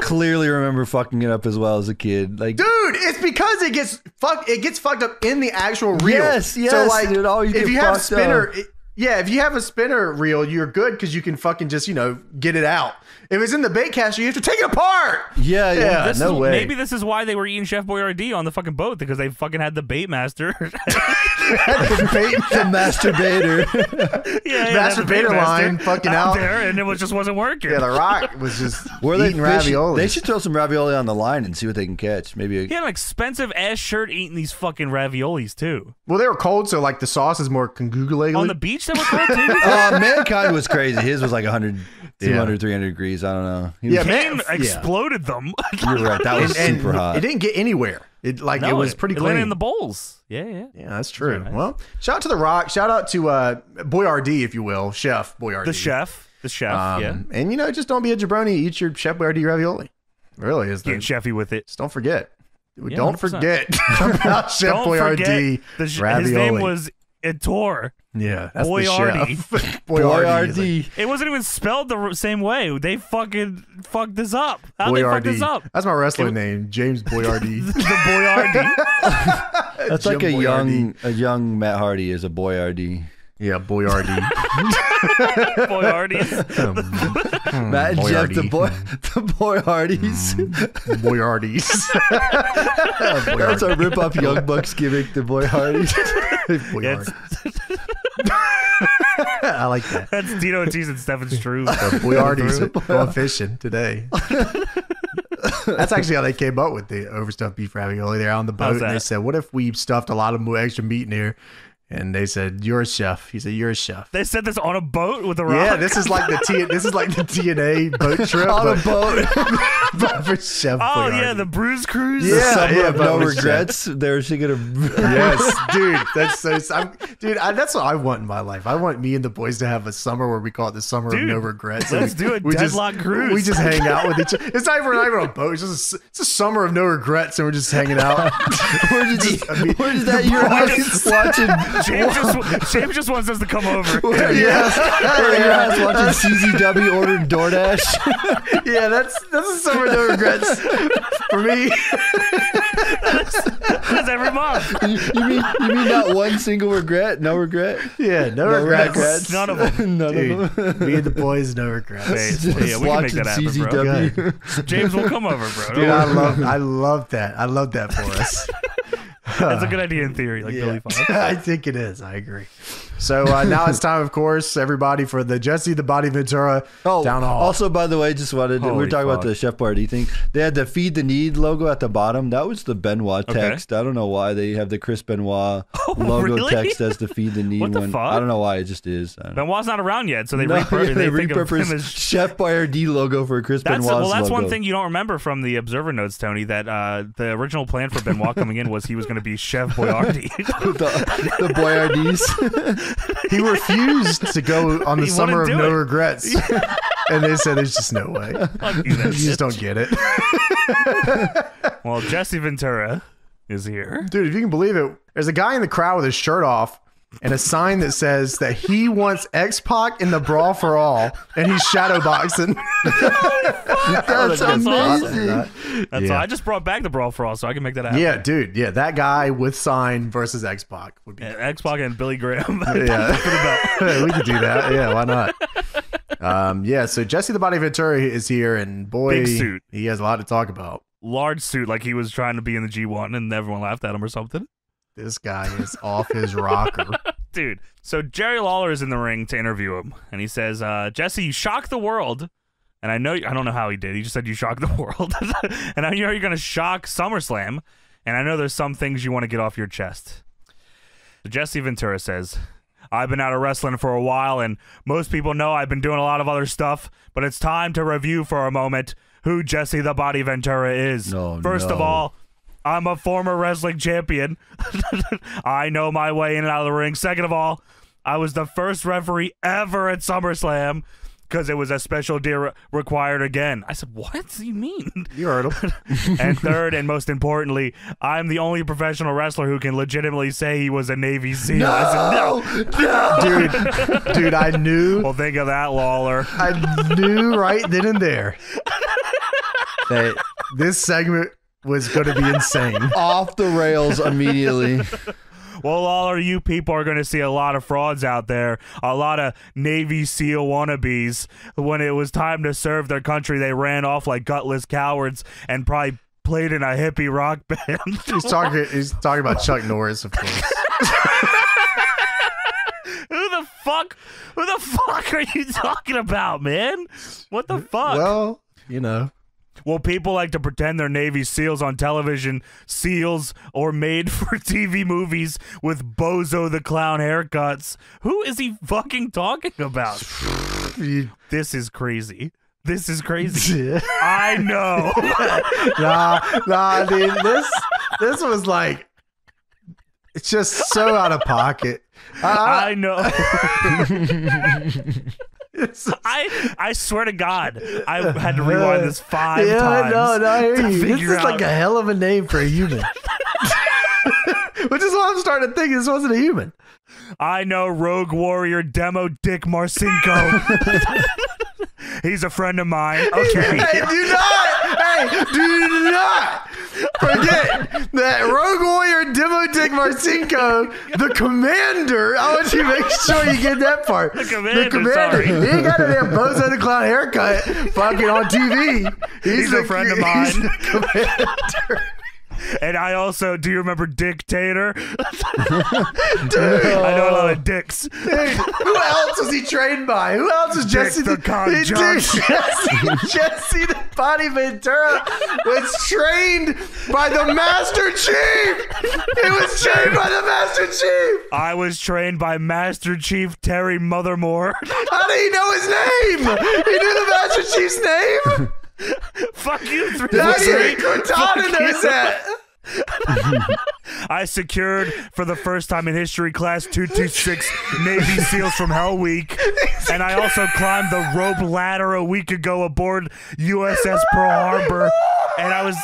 clearly remember fucking it up as well as a kid. Like, dude, it's because it gets fucked. It gets fucked up in the actual reel. Yes. So like, dude, if you have spinner, if you have a spinner reel, you're good because you can fucking just get it out. If it's in the baitcaster, you have to take it apart. Yeah. No way. Maybe this is why they were eating Chef Boyardee on the fucking boat, because they fucking had the bait master. The masturbator. Masturbator line fucking out there, and it just wasn't working. Yeah, the rock was just eating ravioli. They should throw some ravioli on the line and see what they can catch. Maybe he had an expensive ass shirt eating these fucking raviolis too. Well, they were cold, so like the sauce is more congoogly. On the beach, that were cold too. Mankind was crazy. His was like 100, 200, 300 degrees. I don't know. Kane exploded them. You're right. That was super hot. It didn't get anywhere. It was pretty clean. It landed in the bowls. Yeah, that's true. Nice. Well, shout out to The Rock. Shout out to Boyardee, if you will. Chef Boyardee. The chef, yeah. And, just don't be a jabroni. Eat your Chef Boyardee ravioli. Really is that. Get chefy with it. Just don't forget. Yeah, don't 100%. Forget about Chef Boyardee ravioli. His name was Ettore. Yeah, that's Boyardee. Boyardee. It wasn't even spelled the same way. They fucking fucked this up. How'd they fuck this up? That's my wrestling name, James Boyardee. The Boyardee. That's Jim like a young Matt Hardy is a Boyardee. Yeah, Boyardee. Boyardees. Matt and Jeff, the Boyardees. Boyardees. That's a rip-off Young Bucks gimmick, the Boyardees. Boyardees. I like that. That's Tito Ortiz and Stefan's True. Boyardees going fishing today. That's actually how they came up with the overstuffed beef ravioli. They're on the boat and they said, what if we stuffed a lot of extra meat in here? And they said, "You're a chef." He said, "You're a chef." They said this on a boat with a rock. Yeah, this is like the TNA boat trip on a boat. But for Chef Boyardee. Yeah, the Bruise Cruise. Yeah, no regrets. They're yes, dude. That's so. That's what I want in my life. I want me and the boys to have a summer where we call it the summer of no regrets. Let's do a deadlock cruise. We just hang out with each other. It's not even on a boat. It's a summer of no regrets, and we're just hanging out. Watching. James just wants us to come over. Yes, watching CZW ordering DoorDash. Yeah, that's a summer no regrets for me. That's every month. You mean not one single regret? No regret? Yeah, no regrets. None of them. None of them. Me and the boys, no regrets. We can make that happen, CZW. Bro. God. James will come over, bro. Dude, I love that. I love that for us. That's a good idea in theory, like Billy Fox. I think it is. I agree. So now it's time, of course, everybody, for the Jesse the Body Ventura Down Hall. Also, by the way, just wanted to, we were talking about the Chef Boyardee thing. They had the Feed the Need logo at the bottom. That was the Benoit text. Okay. I don't know why they have the Chris Benoit logo text as the Feed the Need one. What the fuck? I don't know why it just is. Benoit's not around yet, so they repurposed the Chef Boyardee logo for Chris Benoit's logo. Well, that's one thing you don't remember from the Observer notes, Tony, that the original plan for Benoit coming in was he was going to be Chef Boyardee. the Boyardees. He refused to go on the Summer of No Regrets. And they said, there's just no way. You just don't get it. Well, Jesse Ventura is here. Dude, if you can believe it, there's a guy in the crowd with his shirt off and a sign that says that he wants X-Pac in the Brawl for All, and he's shadow boxing. That's amazing. Awesome. That's I just brought back the Brawl for All, so I can make that happen. Yeah, dude. Yeah, that guy with sign versus X-Pac would be X-Pac and Billy Graham. We could do that. Yeah, why not? Yeah, so Jesse the Body Ventura is here, and boy, big suit. He has a lot to talk about. Large suit, like he was trying to be in the G1, and everyone laughed at him or something. This guy is off his rocker. Dude, so Jerry Lawler is in the ring to interview him, and he says, Jesse, you shocked the world. And I don't know how he did. He just said, you shocked the world. And I know you're going to shock SummerSlam, and I know there's some things you want to get off your chest. So Jesse Ventura says, I've been out of wrestling for a while, and most people know I've been doing a lot of other stuff, but it's time to review for a moment who Jesse the Body Ventura is. First of all, I'm a former wrestling champion. I know my way in and out of the ring. Second of all, I was the first referee ever at SummerSlam because it was a special deal required again. I said, what do you mean? You heard him. And third, and most importantly, I'm the only professional wrestler who can legitimately say he was a Navy SEAL. No! I said, no! Dude, I knew. Well, think of that, Lawler. I knew right then and there that this segment was going to be insane. Off the rails immediately. Well, all you people are going to see a lot of frauds out there, a lot of Navy SEAL wannabes. When it was time to serve their country, they ran off like gutless cowards and probably played in a hippie rock band. He's talking about Chuck Norris, of course. Who the fuck are you talking about, man? What the fuck? Well, you know. Well, people like to pretend they're Navy SEALs on television, SEALs, or made-for-TV movies with Bozo the Clown haircuts. Who is he fucking talking about? This is crazy. This is crazy. I know. Nah, dude. This was like, it's just so out of pocket. I know. I swear to God, I had to rewind this five times. This is like a hell of a name for a human. Which is why I'm starting to think this wasn't a human. I know Rogue Warrior Demo Dick Marcinko. He's a friend of mine. Okay. Hey, do not forget that Rogue Warrior Demo Dick Marcinko, the commander. I want you to make sure you get that part. The commander. He got a damn Bozo the Clown haircut fucking on TV. He's a friend of mine. He's the commander. And I also, do you remember Dictator? Dude, I know a lot of dicks. Dude, who else was he trained by? Who else was Jesse the Con Johnson? Jesse the Body Ventura was trained by the Master Chief. He was trained by the Master Chief. I was trained by Master Chief Terry Mothermore. How do you know his name? He knew the Master Chief's name? Fuck you, 303. I secured for the first time in history class 226 Navy SEALs from Hell Week, and I also climbed the rope ladder a week ago aboard USS Pearl Harbor, and I was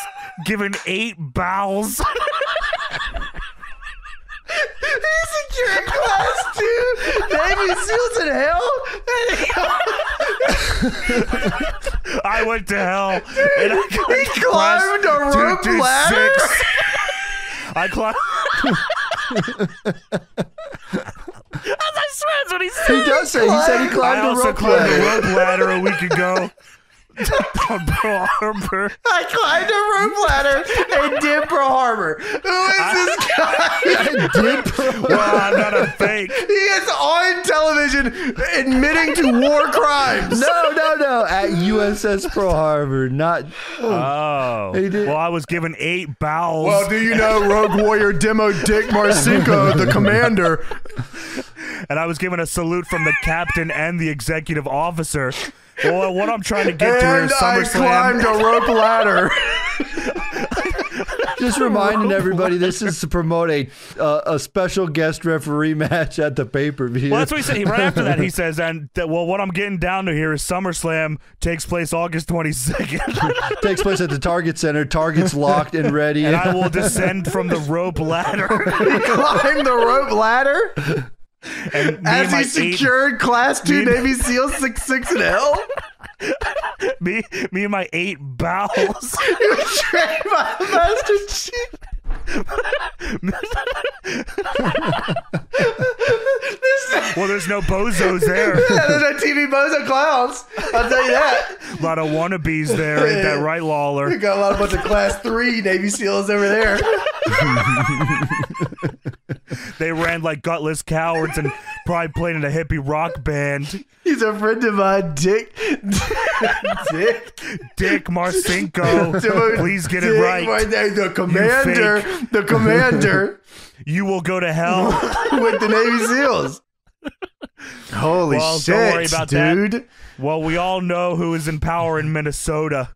given 8 bowels. He's secured class 2 Navy SEALs in hell. I went to hell. Dude, and he climbed a rope ladder. I climbed. I swear that's what he said. He does say. He said he climbed a rope ladder. I also climbed a rope ladder a week ago. On Pearl Harbor. I climbed a rope ladder and did Pearl Harbor. Who is this guy? Well, I'm not a fake. He is on admitting to war crimes. No. At USS Pearl Harbor, not. Oh. Well, I was given 8 bowels. Well, do you know Rogue Warrior Demo Dick Marcinko, the commander? And I was given a salute from the captain and the executive officer. Well, what I'm trying to get to is SummerSlam. I climbed a rope ladder. Just reminding everybody, this is to promote a special guest referee match at the pay-per-view. Well, that's what he said. Right after that, he says, well, what I'm getting down to here is SummerSlam takes place August 22nd. Takes place at the Target Center. Target's locked and ready. And I will descend from the rope ladder. He climbed the rope ladder? And as he secured class 2 Navy SEAL 66 and L. Me and my 8 bowels. You betrayed my master chief. Well, there's no bozos there. Yeah, there's no TV bozo clowns. I'll tell you that. A lot of wannabes there, ain't that right, Lawler? You got a lot of bunch of class 3 Navy SEALs over there. They ran like gutless cowards and probably played in a hippie rock band. He's a friend of mine, Dick Marcinko. Please get it right. The commander. The commander. You will go to hell with the Navy SEALs. Holy shit, don't worry about dude. That. Well, we all know who is in power in Minnesota,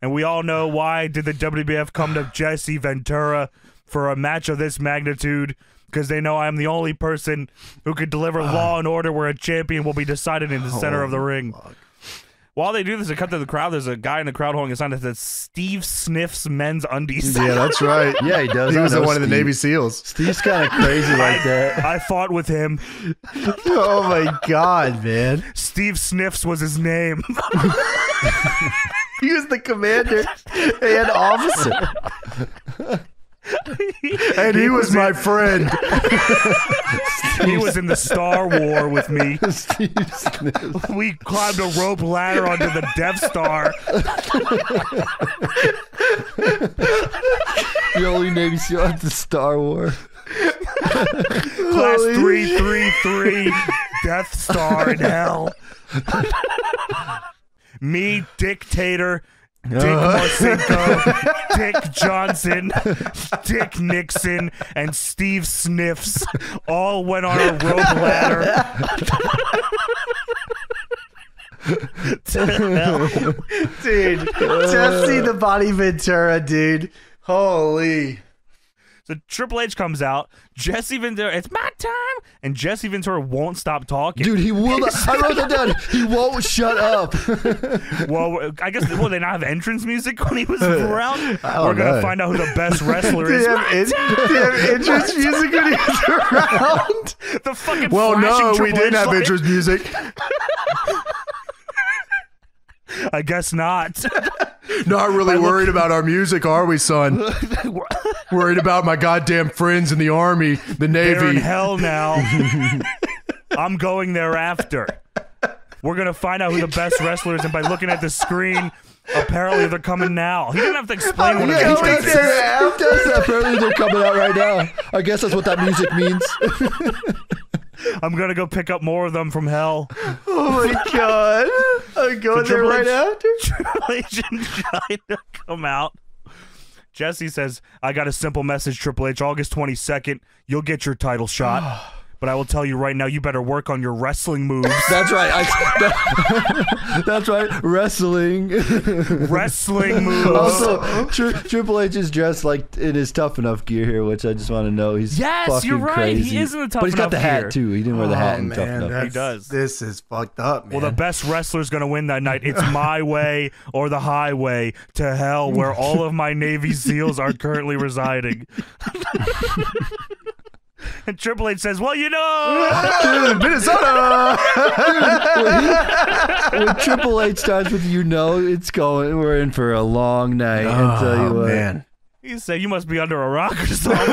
and we all know why did the WWF come to Jesse Ventura for a match of this magnitude. Because they know I'm the only person who could deliver law and order where a champion will be decided in the center of the ring. Fuck. While they do this, they cut through the crowd. There's a guy in the crowd holding a sign that says, Steve sniffs men's undies. Yeah, that's right. Yeah, he does. He was one of the Navy SEALs. Steve's kind of crazy like that. I fought with him. Oh, my God, man. Steve Sniffs was his name. He was the commander and officer. And he was my friend. He was in the Star War with me. We climbed a rope ladder onto the Death Star. The only Navy SEAL at the Star War. Class 333 Death Star in hell. Me, Dictator. Dick Marcinko, Dick Johnson, Dick Nixon, and Steve Sniffs all went on a rope ladder. Dude, Jesse the Body Ventura, dude. Holy. So Triple H comes out, Jesse Ventura, it's my time, and Jesse Ventura won't stop talking. Dude, he will not, I wrote that down, he won't shut up. Well, I guess, will they not have entrance music when he was around? We're going to find out who the best wrestler is. They have entrance music when he was around? The fucking well, no, Triple we didn't have entrance music. I guess not. Not really worried about our music, are we, son? Worried about my goddamn friends in the Army, the Navy. They're in hell now. I'm going thereafter. We're going to find out who the best wrestler is, and by looking at the screen, apparently they're coming now. He didn't have to explain what it is. Apparently they're coming out right now. I guess that's what that music means. I'm going to go pick up more of them from hell. Oh, my God. I'm going so there right after. Triple H and China come out. Jesse says, I got a simple message, Triple H. August 22nd, you'll get your title shot. But I will tell you right now, you better work on your wrestling moves. That's right. That's right. Wrestling. Wrestling moves. Also, Triple H is dressed like in his Tough Enough gear here, which I just want to know. He's fucking you're right. Crazy. He is in the Tough Enough gear. But he's got the hat, too. He didn't wear the hat in Tough Enough. He does. This is fucked up, man. Well, the best wrestler's going to win that night. It's my way or the highway to hell where all of my Navy SEALs are currently residing. And Triple H says, well, you know. Minnesota. When Triple H starts with, you know, it's going. We're in for a long night. I'll tell you what. Man. He said, you must be under a rock or something.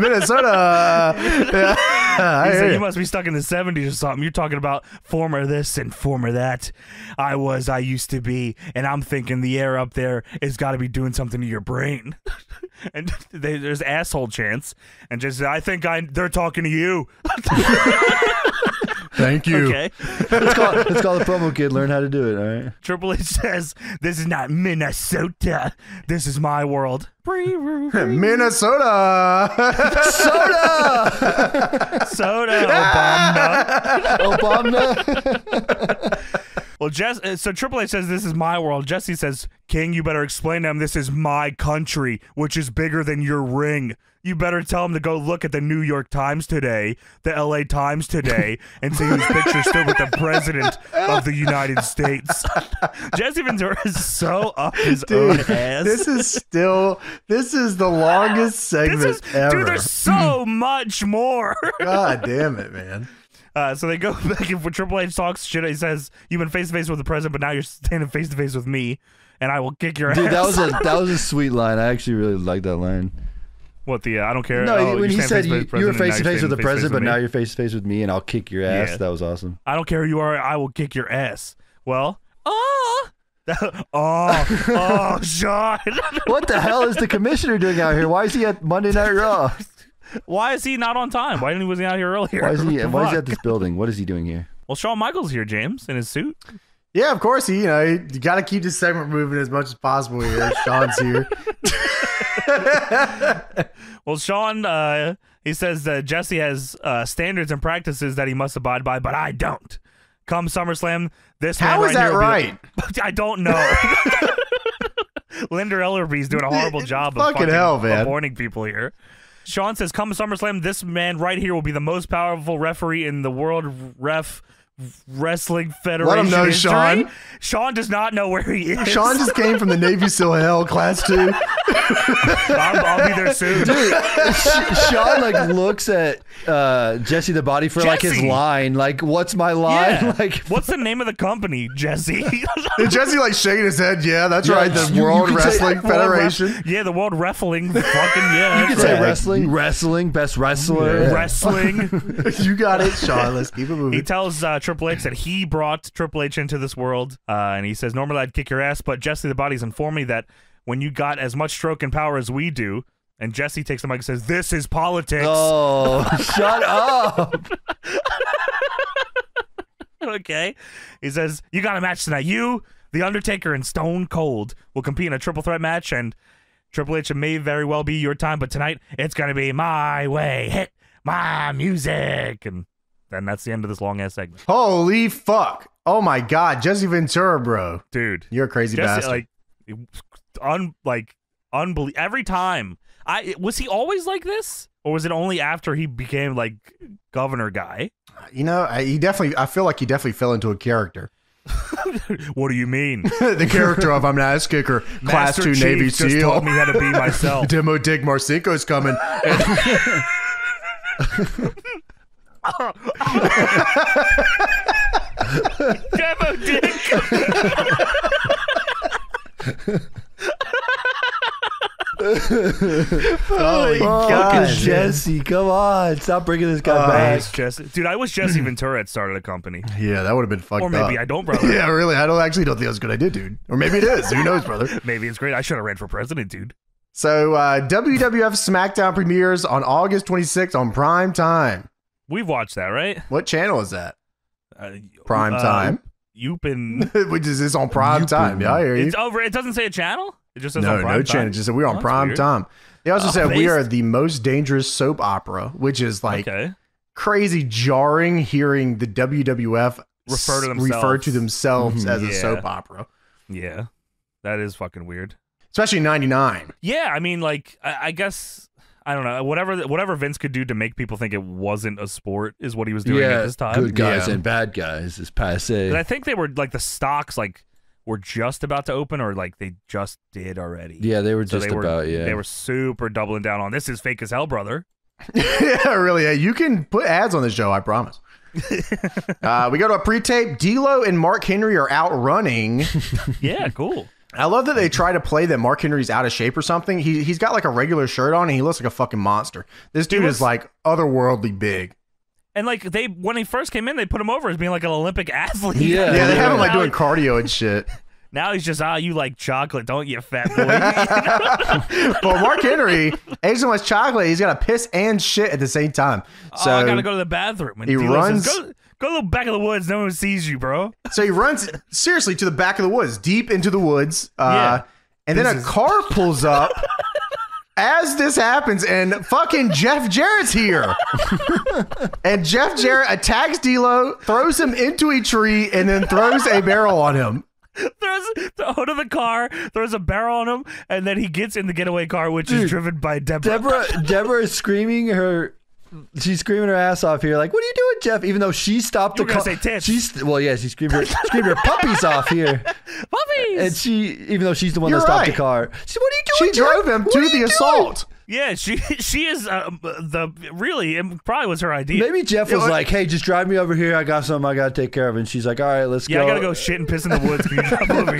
Minnesota. He said, you must be stuck in the 70s or something. You're talking about former this and former that. I used to be, and I'm thinking the air up there has got to be doing something to your brain. And there's asshole chants. And just, I think they're talking to you. Thank you. Okay. let's call the promo kid. Learn how to do it, all right? Triple H says, this is not Minnesota. This is my world. Minnesota. Soda. Soda. Obama. Well, so Triple H says, this is my world. Jesse says, King, you better explain to him this is my country, which is bigger than your ring. You better tell him to go look at the New York Times today, the LA Times today, and see whose picture stood with the president of the United States. Jesse Ventura is so up his own ass. This is the longest segment ever. Dude, there's so much more. God damn it, man. So they go back and Triple H talks shit. He says, you've been face-to-face with the president, but now you're standing face-to-face with me, and I will kick your ass. Dude, that was a sweet line. I actually really liked that line. What, the, I don't care. No, when he said you were face-to-face with the president, but now you're face-to-face with me, and I'll kick your ass. Yeah. That was awesome. I don't care who you are. I will kick your ass. Well, oh, Sean. What the hell is the commissioner doing out here? Why is he at Monday Night Raw? Why is he not on time? Why didn't he out here earlier? Why is he at this building? What is he doing here? Well, Shawn Michaels here, James, in his suit. Yeah, of course. You got to keep this segment moving as much as possible here. Shawn's here. Well, Shawn, he says that Jesse has standards and practices that he must abide by, but I don't. Come SummerSlam, this man right here. How is that right? I don't know. Linda Ellerby's doing a horrible job of warning people here. Shawn says, come SummerSlam, this man right here will be the most powerful referee in the World Wrestling Federation. Let him know, history. Shawn. Shawn does not know where he is. Shawn just came from the Navy SEAL Hell Class 2. I'll be there soon. Dude, Shawn looks at Jesse the Body for his line. Like, what's my line? Yeah. Like, what's the name of the company, Jesse? Did Jesse shaking his head? Yeah, that's right. The World Wrestling Federation. The World Wrestling. Fucking yeah. You can say wrestling. Wrestling. Best wrestler. Yeah. Wrestling. You got it, Shawn. Let's keep it moving. He tells Triple H that he brought Triple H into this world, and he says normally I'd kick your ass, but Jesse the Body's informed me that when you got as much stroke and power as we do, and Jesse takes the mic and says, this is politics. Oh, shut up. Okay. He says, you got a match tonight. You, The Undertaker, and Stone Cold will compete in a triple threat match, and Triple H, it may very well be your time, but tonight it's going to be my way. Hit my music. And that's the end of this long-ass segment. Holy fuck. Oh, my God. Jesse Ventura, bro. Dude. You're a crazy bastard. Unbelievable. Every time. Was he always like this? Or was it only after he became, governor guy? I feel like he definitely fell into a character. What do you mean? The character of I'm an ass kicker, Class 2 Navy SEAL. Just taught me how to be myself. Demo Dick Marcinko's coming. Demo Dick. Holy God, Jesse, come on, stop bringing this guy back. Jesse. Dude, I wish Jesse Ventura had started a company. Yeah, that would have been fucked up. Or maybe I don't, brother. Yeah, really, I actually don't think that's a good idea, dude. Or maybe it is. Who knows, brother? Maybe it's great. I should have ran for president, dude. So WWF SmackDown premieres on August 26th on Prime Time. We've watched that, right? What channel is that? Prime Time. Which is on Prime Time. Yeah, I hear you. It doesn't say a channel? It just says on Prime Time. No channel. It just said we're on Prime Time. They also said we are the most dangerous soap opera, which is crazy jarring hearing the WWF refer to themselves as a soap opera. Yeah. That is fucking weird. Especially in '99. Yeah, I mean, I guess... I don't know. Whatever Vince could do to make people think it wasn't a sport is what he was doing at this time. Good guys and bad guys is passé. But I think they were the stocks were just about to open or they just did already. Yeah, they were They were super doubling down on this is fake as hell, brother. Yeah, really. You can put ads on this show, I promise. We go to a pre-tape. D'Lo and Mark Henry are out running. Yeah, cool. I love that they try to play that Mark Henry's out of shape or something. He's got a regular shirt on and he looks like a fucking monster. This dude is otherworldly big. And when he first came in, they put him over as being an Olympic athlete. Yeah, yeah, they have him doing cardio and shit. Now he's just, you like chocolate, don't you, fat boy? Well, Mark Henry ate so much chocolate, he's got to piss and shit at the same time. So I got to go to the bathroom. And he runs. Says, go Go to the back of the woods. No one sees you, bro. So he runs seriously to the back of the woods, deep into the woods. And then a car pulls up as this happens, and fucking Jeff Jarrett's here. And Jeff Jarrett attacks D'Lo, throws him into a tree, and then throws a barrel on him. Throws a barrel on him, and then he gets in the getaway car, which is driven by Deborah. Deborah is screaming her... She's screaming her ass off here, like, "What are you doing, Jeff?" Even though she stopped the car. Well, yeah, she screamed her, puppies off here. Puppies! And she, even though she's the one that stopped the car, she said, "What are you doing, Jeff?" She drove him to the assault. Yeah, she is it probably was her idea. Maybe Jeff was like, "Hey, just drive me over here. I got something I got to take care of." And she's like, "All right, let's go. Yeah, I got to go shit and piss in the woods. Can you drive over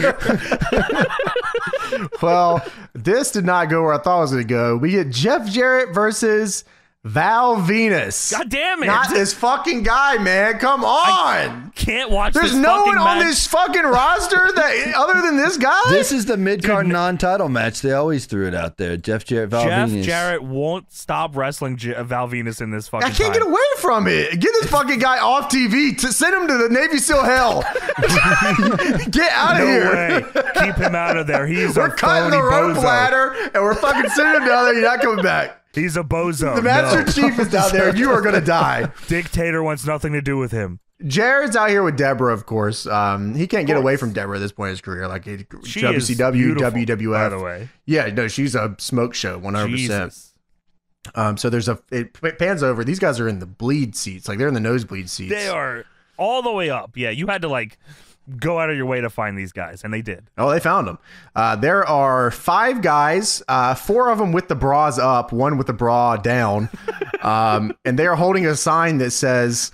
here?" Well, this did not go where I thought it was going to go. We get Jeff Jarrett versus Val Venus. God damn it. Not this fucking guy, man. Come on. I can't watch this fucking match. There's no one on this fucking roster that other than this guy? This is the mid-card non-title match. They always threw it out there. Jeff Jarrett, Val Venus. Jeff Jarrett won't stop wrestling Val Venus in this fucking I can't get away from it. Get this fucking guy off TV. Send him to the Navy SEAL hell. Get out of here. Way. Keep him out of there. He's We're cutting the rope ladder, and we're fucking sending him down there. You're not coming back. He's a bozo. The Master Chief is down there. You are going to die. Dictator wants nothing to do with him. Jared's out here with Deborah, of course. He can't get away from Deborah at this point in his career. Like WCW, WWF. By the way. Yeah, no, she's a smoke show, 100%. Jesus. So there's it pans over. These guys are in the bleed seats. Like, they're in the nosebleed seats. They are all the way up. Yeah, you had to, like, go out of your way to find these guys, and they did. Oh, they found them. There are 5 guys, 4 of them with the bras up, 1 with the bra down, and they are holding a sign that says...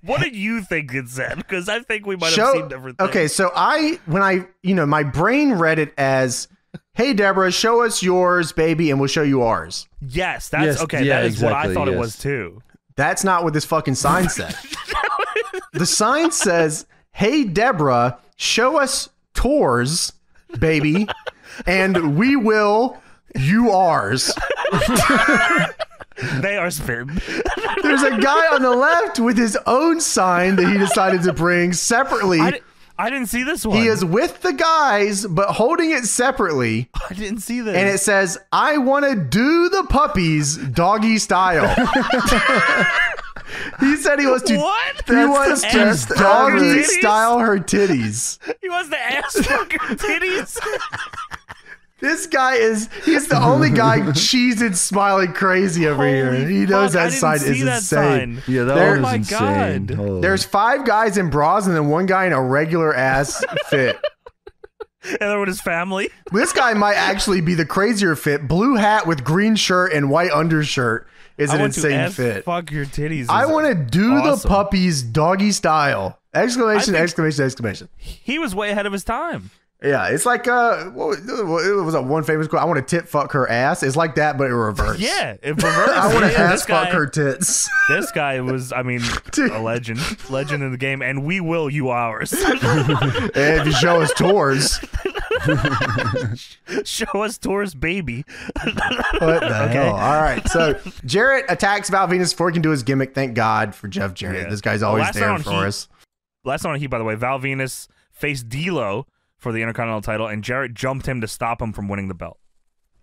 What did you think it said? Because I think we might have seen different things. Okay, so my brain read it as, "Hey, Deborah, show us yours, baby, and we'll show you ours." Yes, that's okay. Yeah, that is exactly what I thought it was, too. That's not what this fucking sign said. The sign says... "Hey, Deborah, show us tours, baby, and we will you ours." They are spin. There's a guy on the left with his own sign that he decided to bring separately. I didn't see this one. He is with the guys, but holding it separately. I didn't see this. And it says, "I want to do the puppies doggy style." He said he wants to. What? He wants to doggy style her titties. He wants to ass fuck her titties. This guy is the only guy cheesing, smiling crazy over here. He knows that sign is insane. Yeah, that was insane. There's 5 guys in bras and then one guy in a regular ass fit. And then with his family. This guy might actually be the crazier fit. Blue hat with green shirt and white undershirt. Is an insane fit. Fuck your titties. I want to do the puppies doggy style! Exclamation! Exclamation! Exclamation! He was way ahead of his time. Yeah, it's like it was a one famous quote. I want to tit fuck her ass. It's like that, but in reverse. Yeah, in reverse. I want to ass fuck her tits. This guy was, I mean, a legend in the game. And we will you ours. And if you show us tours. Show us tours, baby. What the hell? All right. So Jarrett attacks Val Venus before he can do his gimmick. Thank God for Jeff Jarrett. Yeah. This guy's always there for us. Last night on Heat, by the way, Val Venus faced D'Lo for the Intercontinental title, and Jarrett jumped him to stop him from winning the belt.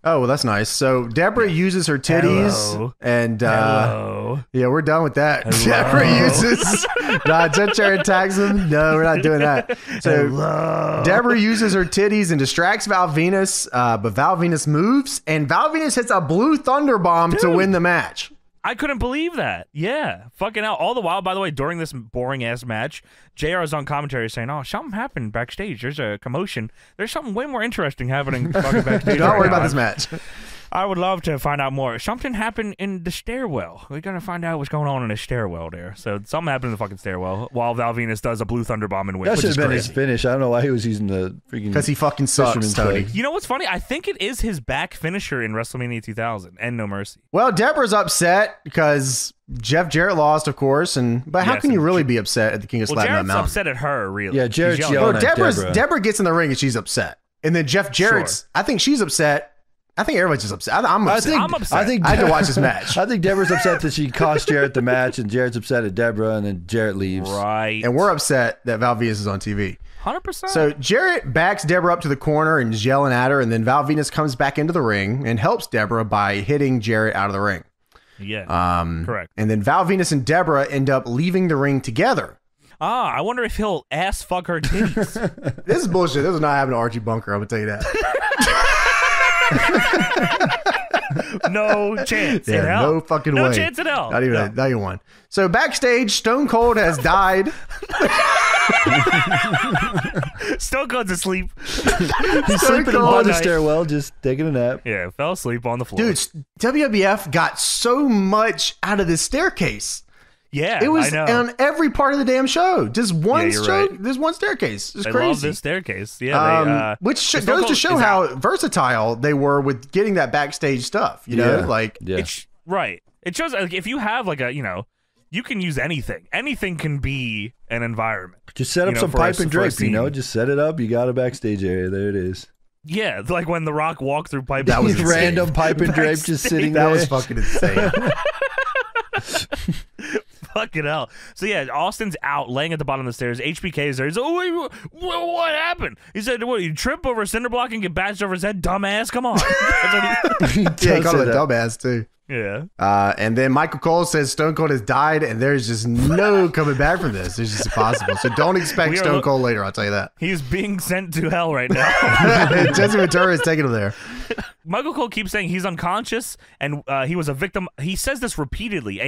Oh, well, that's nice. So Deborah uses her titties. Hello. And yeah, we're done with that. Hello. Deborah uses Jeff Jarrett attacks him. No, we're not doing that. So Deborah uses her titties and distracts Val Venus, but Val Venus moves, and Val Venus hits a blue thunder bomb to win the match. I couldn't believe that. Yeah. Fucking hell. All the while, by the way, during this boring ass match, JR is on commentary saying, "Oh, something happened backstage. There's a commotion. There's something way more interesting happening fucking backstage." Don't worry about this match. I would love to find out more. Something happened in the stairwell. We're going to find out what's going on in the stairwell there. So something happened in the fucking stairwell while Val Venus does a blue thunder bomb and wins. That should have been his finish. I don't know why he was using the freaking... Because he fucking sucks, Tony. You know what's funny? I think it is his back finisher in WrestleMania 2000 and No Mercy. Well, Deborah's upset because... Jeff Jarrett lost, of course, but how can you really be upset at the King of Slap Nut Mountain? Jarrett's upset at her, really. Yeah, Jarrett's yelling at Deborah. Deborah gets in the ring and she's upset. And then Jeff Jarrett's, I think she's upset I think everybody's just upset. I'm upset. I had to watch this match. I think Deborah's upset that she cost Jarrett the match, and Jarrett's upset at Deborah, and then Jarrett leaves. Right. And we're upset that Val Venus is on TV. 100%. So Jarrett backs Deborah up to the corner and is yelling at her, and then Val Venus comes back into the ring and helps Deborah by hitting Jarrett out of the ring. Yeah. Correct. And then Val Venus and Deborah end up leaving the ring together. Ah, I wonder if he'll ass fuck her titties. This is bullshit. This is not happening to Archie Bunker. I'm gonna tell you that. No chance in hell. No fucking way. No chance at all. Not even one. So backstage, Stone Cold has died. Stone Cold's asleep. He's sleeping on the stairwell, just taking a nap. Yeah, fell asleep on the floor. Dude, WWF got so much out of this staircase. Yeah, it was on every part of the damn show. Just one show. Right. There's one staircase. It's crazy. I love this staircase. Yeah, which goes to show how versatile they were with getting that backstage stuff. You know, like it's, right. It shows like, if you have like a you can use anything. Anything can be an environment. Just set up some pipe and drape. Just set it up. You got a backstage area. There it is. Yeah, like when The Rock walked through pipe. That was random pipe and drape just sitting there. That was fucking insane. Fucking hell. So yeah, Austin's out, laying at the bottom of the stairs. HBK is there. He's like, oh, wait, what happened? He said, what, you trip over a cinder block and get bashed over his head? Dumbass, come on. He called him a dumbass, too. Yeah. And then Michael Cole says Stone Cold has died, and there's just no coming back from this. It's just impossible. So don't expect Stone Cold later, I'll tell you that. He's being sent to hell right now. Jesse Ventura is taking him there. Michael Cole keeps saying he's unconscious, and he was a victim. He says this repeatedly.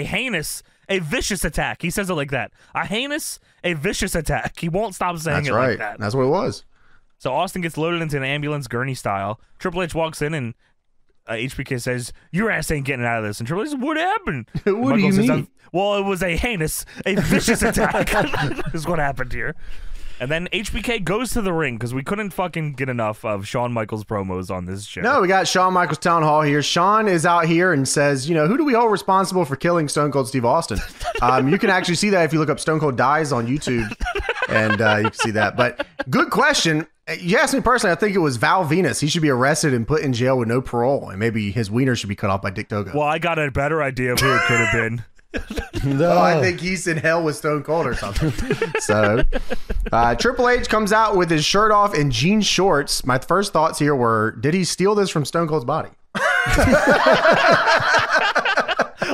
A vicious attack. He says it like that. A heinous, a vicious attack. He won't stop saying it like that. That's what it was. So Austin gets loaded into an ambulance, gurney style. Triple H walks in, and HBK says, your ass ain't getting out of this. And Triple H says, what happened? What do you mean? Well, it was a heinous, a vicious attack is what happened here. And then HBK goes to the ring because we couldn't fucking get enough of Shawn Michaels promos on this show. No, we got Shawn Michaels Town Hall here. Shawn is out here and says, who do we hold responsible for killing Stone Cold Steve Austin? You can actually see that if you look up Stone Cold Dies on YouTube, and you can see that. But good question. You asked me personally, I think it was Val Venus. He should be arrested and put in jail with no parole, and maybe his wiener should be cut off by Dick Togo. Well, I got a better idea of who it could have been. No, oh, I think he's in hell with Stone Cold or something. So Triple H comes out with his shirt off and jean shorts. My first thoughts here were, did he steal this from Stone Cold's body?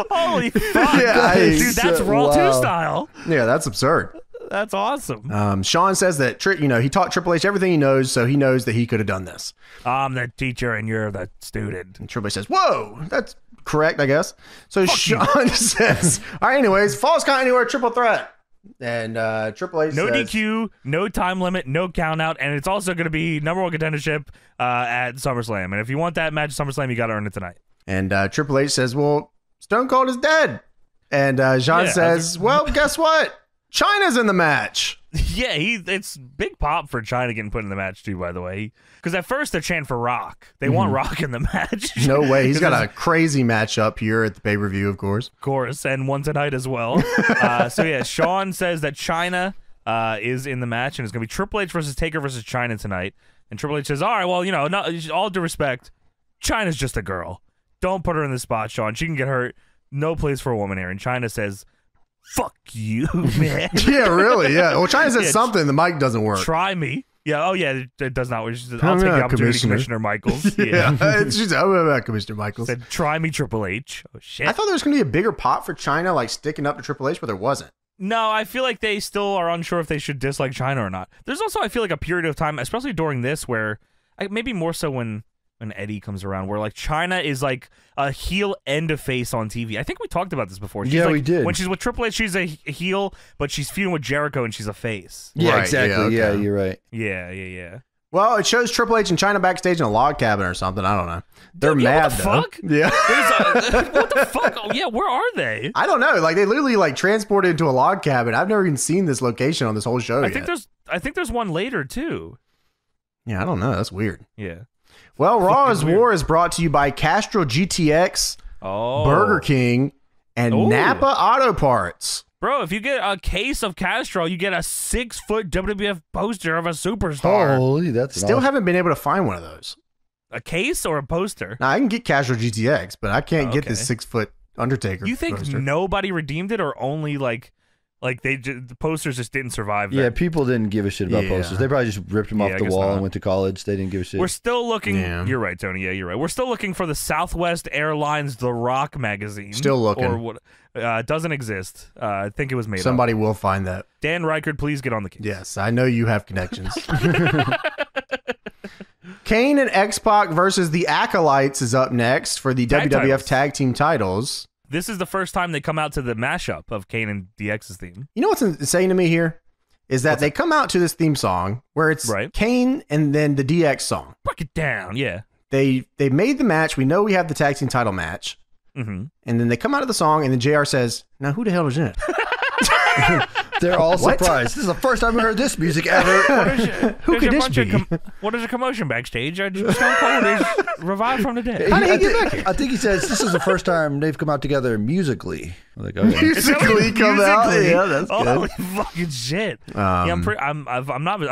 Holy fuck. Yeah, dude, that's Raw 2 style. Yeah, that's absurd. That's awesome. Shawn says that he taught Triple H everything he knows, so he knows that he could have done this. I'm the teacher and you're the student. And Triple H says, whoa, that's correct, I guess. So fuck Shawn says, all right, anyways, false count anywhere, triple threat. And Triple H no says, DQ, no time limit, no count out, and it's also going to be #1 contendership at SummerSlam. And if you want that match at SummerSlam, you got to earn it tonight. And Triple H says, well, Stone Cold is dead. And Shawn says, well, guess what? China's in the match. Yeah, it's big pop for China getting put in the match too, by the way. Because at first they're chanting for Rock. They want Rock in the match. No way. He's got a crazy matchup here at the pay-per-view, of course. Of course, and one tonight as well. So yeah, Shawn says that China is in the match, and it's going to be Triple H versus Taker versus China tonight. And Triple H says, all right, well, all due respect, China's just a girl. Don't put her in the spot, Shawn. She can get hurt. No place for a woman here. And China says, fuck you, man. Yeah, really. Yeah. Well, China says something. The mic doesn't work. Try me. Yeah. Oh, yeah. It does not work. She says, I'll take the opportunity, Commissioner Michaels. Yeah. She said, Commissioner Michaels. Said, try me, Triple H. Oh, shit. I thought there was going to be a bigger pop for China, like sticking up to Triple H, but there wasn't. No, I feel like they still are unsure if they should dislike China or not. There's also, I feel like, a period of time, especially during this, where maybe more so when Eddie comes around, where like China is like a heel and a face on TV. I think we talked about this before. She's we did. When she's with Triple H, she's a heel, but she's feuding with Jericho and she's a face. Yeah, right. Exactly. Yeah, okay. Yeah, you're right. Yeah. Well, it shows Triple H and China backstage in a log cabin or something. I don't know. They're mad, what the though. Fuck? Yeah. What the fuck? Oh, yeah, where are they? I don't know. Like, they literally like transported into a log cabin. I've never even seen this location on this whole show. I think there's one later too. Yeah, I don't know. That's weird. Yeah. Well, Raw is War is brought to you by Castrol GTX, Burger King, and Napa Auto Parts. Bro, if you get a case of Castrol, you get a 6-foot WWF poster of a superstar. Holy, that's still awesome. Haven't been able to find one of those. a case or a poster? Now, I can get casual GTX, but I can't get this 6-foot Undertaker. You think poster. Nobody redeemed it, or only like they the posters just didn't survive? Yeah, people didn't give a shit about posters. They probably just ripped them off the wall and went to college. They didn't give a shit. We're still looking. Yeah. You're right, Tony. Yeah, you're right. We're still looking for the Southwest Airlines The Rock magazine. Still looking. Or what? Doesn't exist. I think it was made. Somebody up. Will find that. Dan Reichard, please get on the case. Yes, I know you have connections. Kane and X-Pac versus the Acolytes is up next for the WWF Tag Team titles. This is the first time they come out to the mashup of Kane and DX's theme. You know what's insane to me here? Is that they come out to this theme song where it's Kane and then the DX song. Break it down, yeah. They made the match. We know we have the tag team title match. Mm-hmm. And then they come out of the song and then JR says, now who the hell is in it? They're all surprised. This is the first time I've heard this music ever. Who could this be? What is a commotion backstage? Stone Cold is revived from the dead. How did he get back here? I think he says this is the first time they've come out together musically. Like, okay. Musically come out. Yeah, that's good. Holy fucking shit. Yeah, I'm not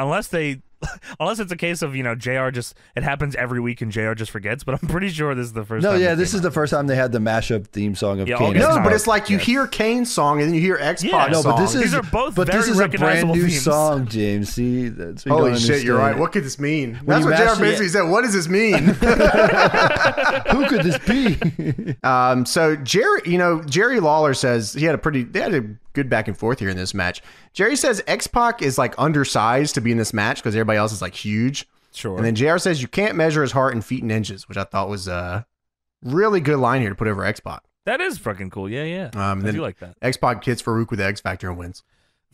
unless it's a case of, you know, JR just, it happens every week and JR just forgets, but I'm pretty sure this is the first time. No, yeah, this is the first time they had the mashup theme song of Kane. No, but it's like you hear Kane's song and then you hear X-Pac song. No, but this is, these are both but this is a brand new song, James. See, that's what holy shit, you're right. What could this mean? That's what JR basically said. What does this mean? Who could this be? So Jerry Lawler says they had a good back and forth here in this match. Jerry says X-Pac is like undersized to be in this match because everybody else is like huge. Sure. And then JR says you can't measure his heart in feet and inches, which I thought was a really good line here to put over X-Pac. That is fucking cool. Yeah, yeah. I do like that. X-Pac hits Farouk with the X Factor and wins.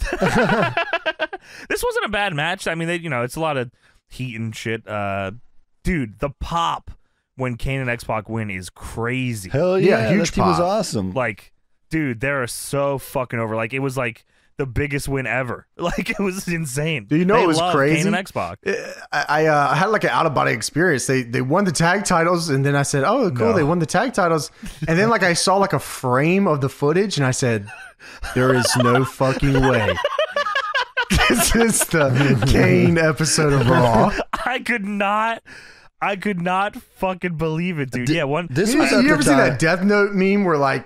This wasn't a bad match. I mean, it's a lot of heat and shit. Dude, the pop when Kane and X-Pac win is crazy. Hell yeah, huge pop. That team was awesome. Like, dude, they're so fucking over. Like, it was like the biggest win ever. Like, it was insane. Do you know it was crazy? Kane and X-Pac. I had like an out of body experience. They won the tag titles, and then I said, "Oh, cool, they won the tag titles." And then like I saw like a frame of the footage, and I said, "There is no fucking way." This is the Kane episode of Raw. I could not fucking believe it, dude. Yeah, you ever seen that Death Note meme where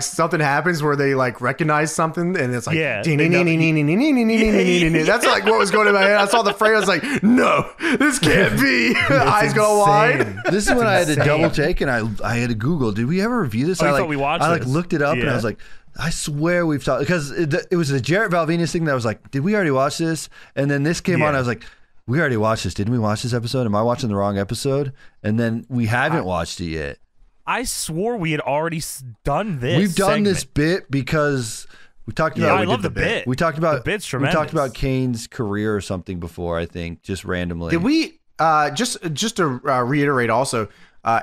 something happens where they like recognize something and it's like, that's like what was going in my head. I saw the frame. I was like, no, this can't be. Eyes go wide. This is when I had to double take and I had to Google, did we ever review this? I looked it up and I was like, I swear we've talked, because it was the Jarrett Val Venus thing that I was like, did we already watch this? And then this came on. I was like, we already watched this. Didn't we watch this episode? Am I watching the wrong episode? And then we haven't watched it yet. I swore we had already done this. We've done this bit because we talked about. Yeah, I love the bit. We talked about the bit's tremendous. We talked about Kane's career or something before, I think, just randomly. Did we just to reiterate? Also,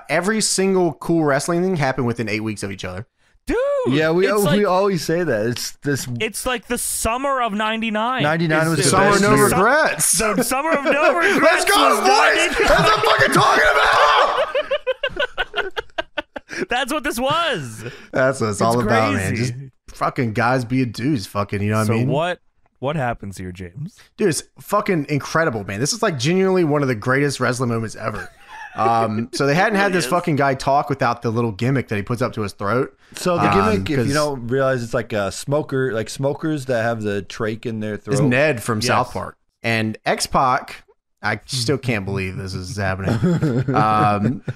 every single cool wrestling thing happened within 8 weeks of each other. Dude, yeah, we always say that. It's like the summer of '99. '99 was the summer of no regrets. The summer of no regrets. Let's go, boys. That's what I'm fucking talking about. That's what this was. That's what it's all crazy. About, man. Just fucking guys being dudes, fucking, you know what I mean? So what happens here, James? Dude, it's fucking incredible, man. This is like genuinely one of the greatest wrestling moments ever. So they hadn't had this fucking guy talk without the little gimmick that he puts up to his throat. So the gimmick, if you don't realize, it's like a smoker, like smokers that have the trach in their throat. It's Ned from South Park. And X-Pac... I still can't believe this is happening.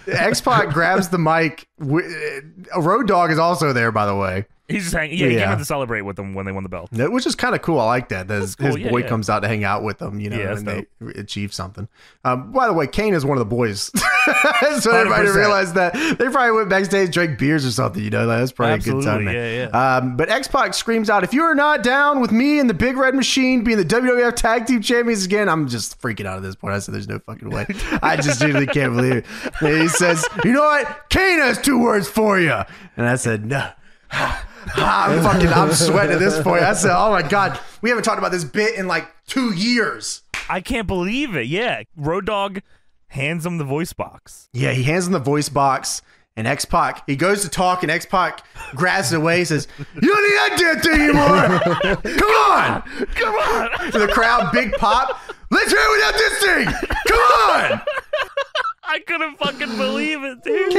X-Pac grabs the mic. Road Dogg is also there, by the way. He's just hanging. Yeah, he came out to celebrate with them when they won the belt. Which is kind of cool. I like that. His boy comes out to hang out with them, you know, and they achieve something. By the way, Kane is one of the boys. So everybody realized that. They probably went backstage, drank beers or something, you know. Like, that's probably a good time. Yeah, yeah. But X-Pac screams out, if you are not down with me and the Big Red Machine being the WWF Tag Team Champions again, I'm just freaking out at this point. I said, there's no fucking way. I just genuinely can't believe it. And he says, you know what? Kane has 2 words for you. And I said, no. I'm sweating at this point. I said, oh my God, we haven't talked about this bit in like 2 years. I can't believe it. Yeah. Road Dogg hands him the voice box. Yeah, he hands him the voice box, and X-Pac, he goes to talk, and X-Pac grabs it away. He says, you don't need that damn thing anymore. Come on. Come on. To the crowd, big pop. Let's hear it without this thing. Come on. I couldn't fucking believe it, dude.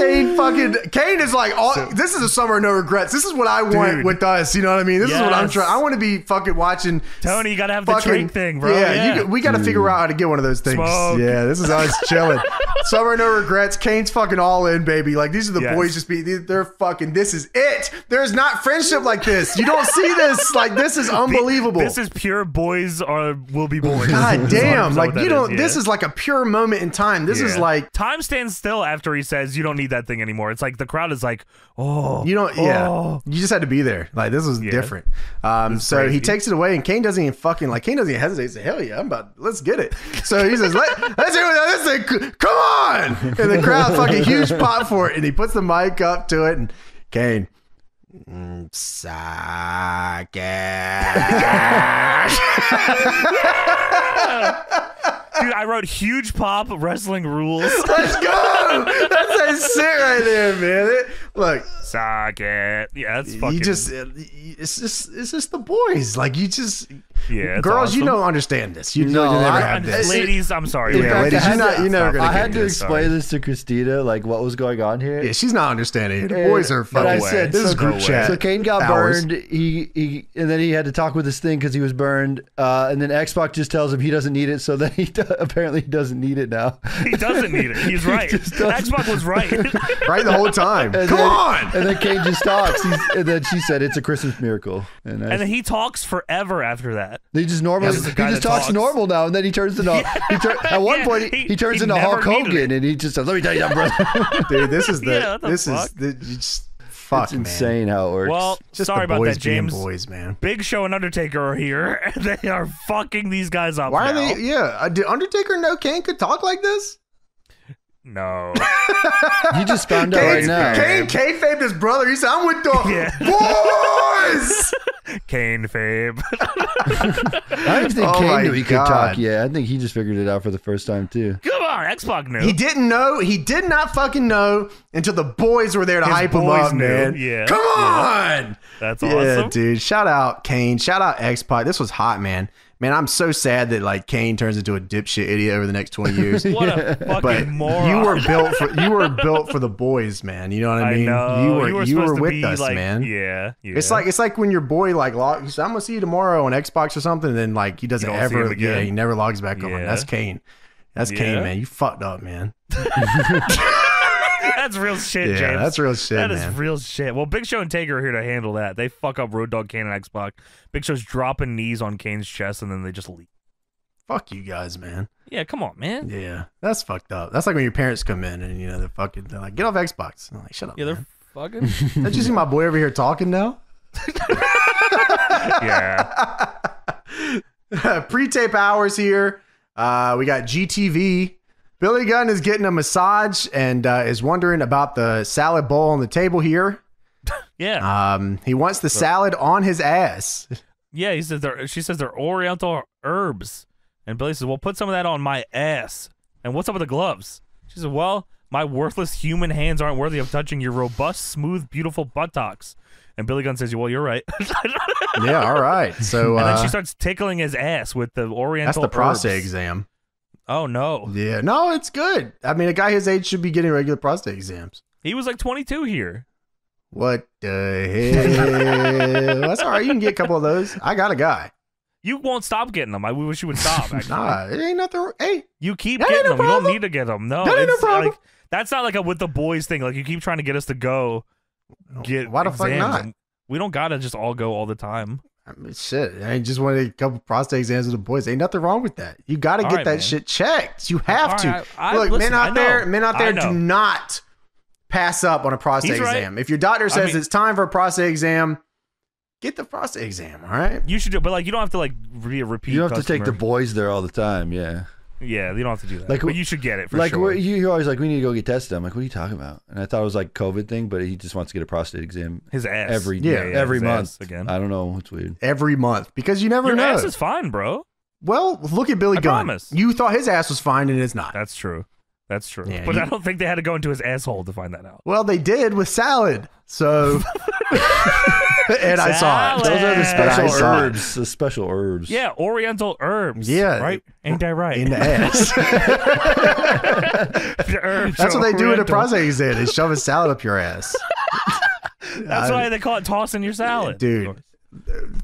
Kane is like, this is a summer of no regrets. This is what I want with us. You know what I mean? This is what I'm trying. I want to be fucking watching. Tony, you got to have the drink thing, bro. We got to figure out how to get one of those things. Smoke. Yeah, this is us chilling. Summer of no regrets. Kane's fucking all in, baby. Like, these are the boys just be, they're fucking, this is it. There's not friendship like this. You don't see this. Like, this is unbelievable. This is pure boys are, will be boys. God damn. Like, you don't, this is like a pure moment in time. This is like, time stands still after he says you don't need that thing anymore. It's like the crowd is like, oh, you don't, you just had to be there. Like, this was different. So crazy. He takes it away, and Kane doesn't even fucking like, Kane doesn't even hesitate. He says, hell yeah, I'm about, let's get it. So he says, let's do this thing. Come on! And the crowd fucking huge pop for it, and he puts the mic up to it, and Kane. Dude, I wrote huge pop wrestling rules. Let's go. That's it right there, man. Look, suck it. Yeah, that's fucking. You just, it's just the boys. Like, you just, girls, awesome. You don't understand this. You know, ladies, I'm sorry. Yeah, ladies, you're never gonna. I had to explain this to Christina, like what was going on here. Yeah, she's not understanding. The boys are fucking. I said this is group chat. So Kane got burned. He and then he had to talk with this thing because he was burned. And then X-Pac just tells him he doesn't need it. So then he apparently he doesn't need it now. He doesn't need it. He's right. X-Pac was right. Right the whole time. And Come on! And then Kane just talks. And then she said, it's a Christmas miracle. And then he talks forever after that. He just talks normal now, and then he turns into at one point he turns into Hulk Hogan, and he just says, let me tell you that, brother. Dude, this is the... Yeah, this fuck? Is... The, you just, fuck, it's insane how it works. Well, just sorry about that, James. Boys, man. Big Show and Undertaker are here, and they are fucking these guys up. Why are they? Yeah, did Undertaker know Kane could talk like this? No. You just found out right now. Kane kayfabed his brother. He said, "I'm with the boys." Kane fabe. I don't think Kane knew he could talk. Yeah, I think he just figured it out for the first time too. Come on, X-Pac knew. He didn't know. He did not fucking know until the boys were there to hype him up, man. Yeah, come on. Yeah. That's awesome. Yeah, dude. Shout out Kane. Shout out X-Pac. This was hot, man. Man, I'm so sad that like Kane turns into a dipshit idiot over the next 20 years. What a fucking moron! You were built for the boys, man. You know what I mean? I know. You were with us, like, man. Yeah. It's like when your boy like logs. I'm gonna see you tomorrow on Xbox or something, and then like he doesn't ever. Yeah, he never logs back on. That's Kane. That's Kane, man. You fucked up, man. That's real shit, James. Yeah, that's real shit. That is real shit. Well, Big Show and Taker are here to handle that. They fuck up Road Dogg, Kane, and X-Pac. Big Show's dropping knees on Kane's chest, and then they just leave. Fuck you guys, man. Yeah, come on, man. Yeah, that's fucked up. That's like when your parents come in and, you know, they're like, get off Xbox. I'm like, shut up. Yeah, they're fucking. Don't you see my boy over here talking now? Yeah. Pre-tape hours here. We got GTV. Billy Gunn is getting a massage and is wondering about the salad bowl on the table here. Yeah. He wants the salad on his ass. Yeah, he says she says they're oriental herbs. And Billy says, well, put some of that on my ass. And what's up with the gloves? She says, well, my worthless human hands aren't worthy of touching your robust, smooth, beautiful buttocks. And Billy Gunn says, well, you're right. Yeah, all right. So, and then she starts tickling his ass with the oriental herbs. That's the prostate exam. Oh, no. Yeah. No, it's good. I mean, a guy his age should be getting regular prostate exams. He was like 22 here. What the hell? That's all right. You can get a couple of those. I got a guy. You won't stop getting them. I wish you would stop, actually. Nah, it ain't nothing. Hey. You keep getting them. Problem. You don't need to get them. No. That ain't no problem. Like, that's not like a with the boys thing. Like, you keep trying to get us to go get Why the fuck not? We don't got to just all go all the time. I mean, shit, I just wanted a couple prostate exams with the boys. Ain't nothing wrong with that. You got to get that shit checked. You have to. Look, listen, men out there do not pass up on a prostate exam. If your doctor says it's time for a prostate exam, get the prostate exam. All right, you should do. But like, you don't have to like repeat. You don't have to take the boys there all the time. Yeah. Yeah, you don't have to do that. Like, but you should get it for sure. Like, you're always like, we need to go get tested. I'm like, what are you talking about? And I thought it was like COVID thing, but he just wants to get a prostate exam. His ass. Every month. Again. I don't know. It's weird. Every month. Because you never know. Your ass is fine, bro. Well, look at Billy Gunn. I promise. You thought his ass was fine, and it's not. That's true. That's true. Yeah, but I don't think they had to go into his asshole to find that out. Well, they did with salad. So... and I saw it. Those are the special herbs. The special herbs. Yeah, oriental herbs. Yeah. Right? Ain't that right? In the ass. The herbs. That's what they do in a prostate exam. They shove a salad up your ass. That's why they call it tossing your salad. Dude.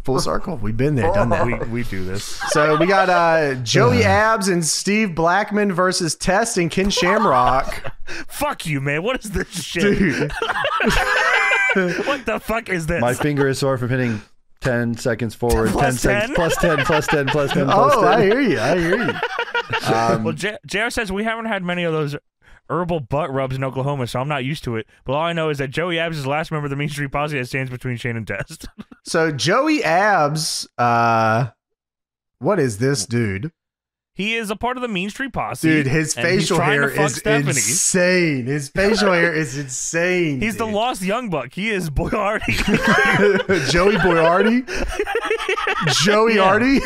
Full circle. We've been there, done that. We do this. So we got Joey Abs and Steve Blackman versus Test and Ken Shamrock. Fuck you, man. What is this shit? Dude. What the fuck is this? My finger is sore from hitting 10 seconds forward. Plus 10 seconds. Plus 10, plus 10, plus 10, plus 10. Oh, I hear you. I hear you. Well, JR says we haven't had many of those herbal butt rubs in Oklahoma, so I'm not used to it. But all I know is that Joey Abs is the last member of the Mean Street Posse that stands between Shane and Test. So Joey Abs, what is this dude? He is a part of the Mean Street Posse. Dude, his facial hair is insane. His facial hair is insane. He's the lost young buck. He is Boyardi. Joey Boyardi? Joey Artie?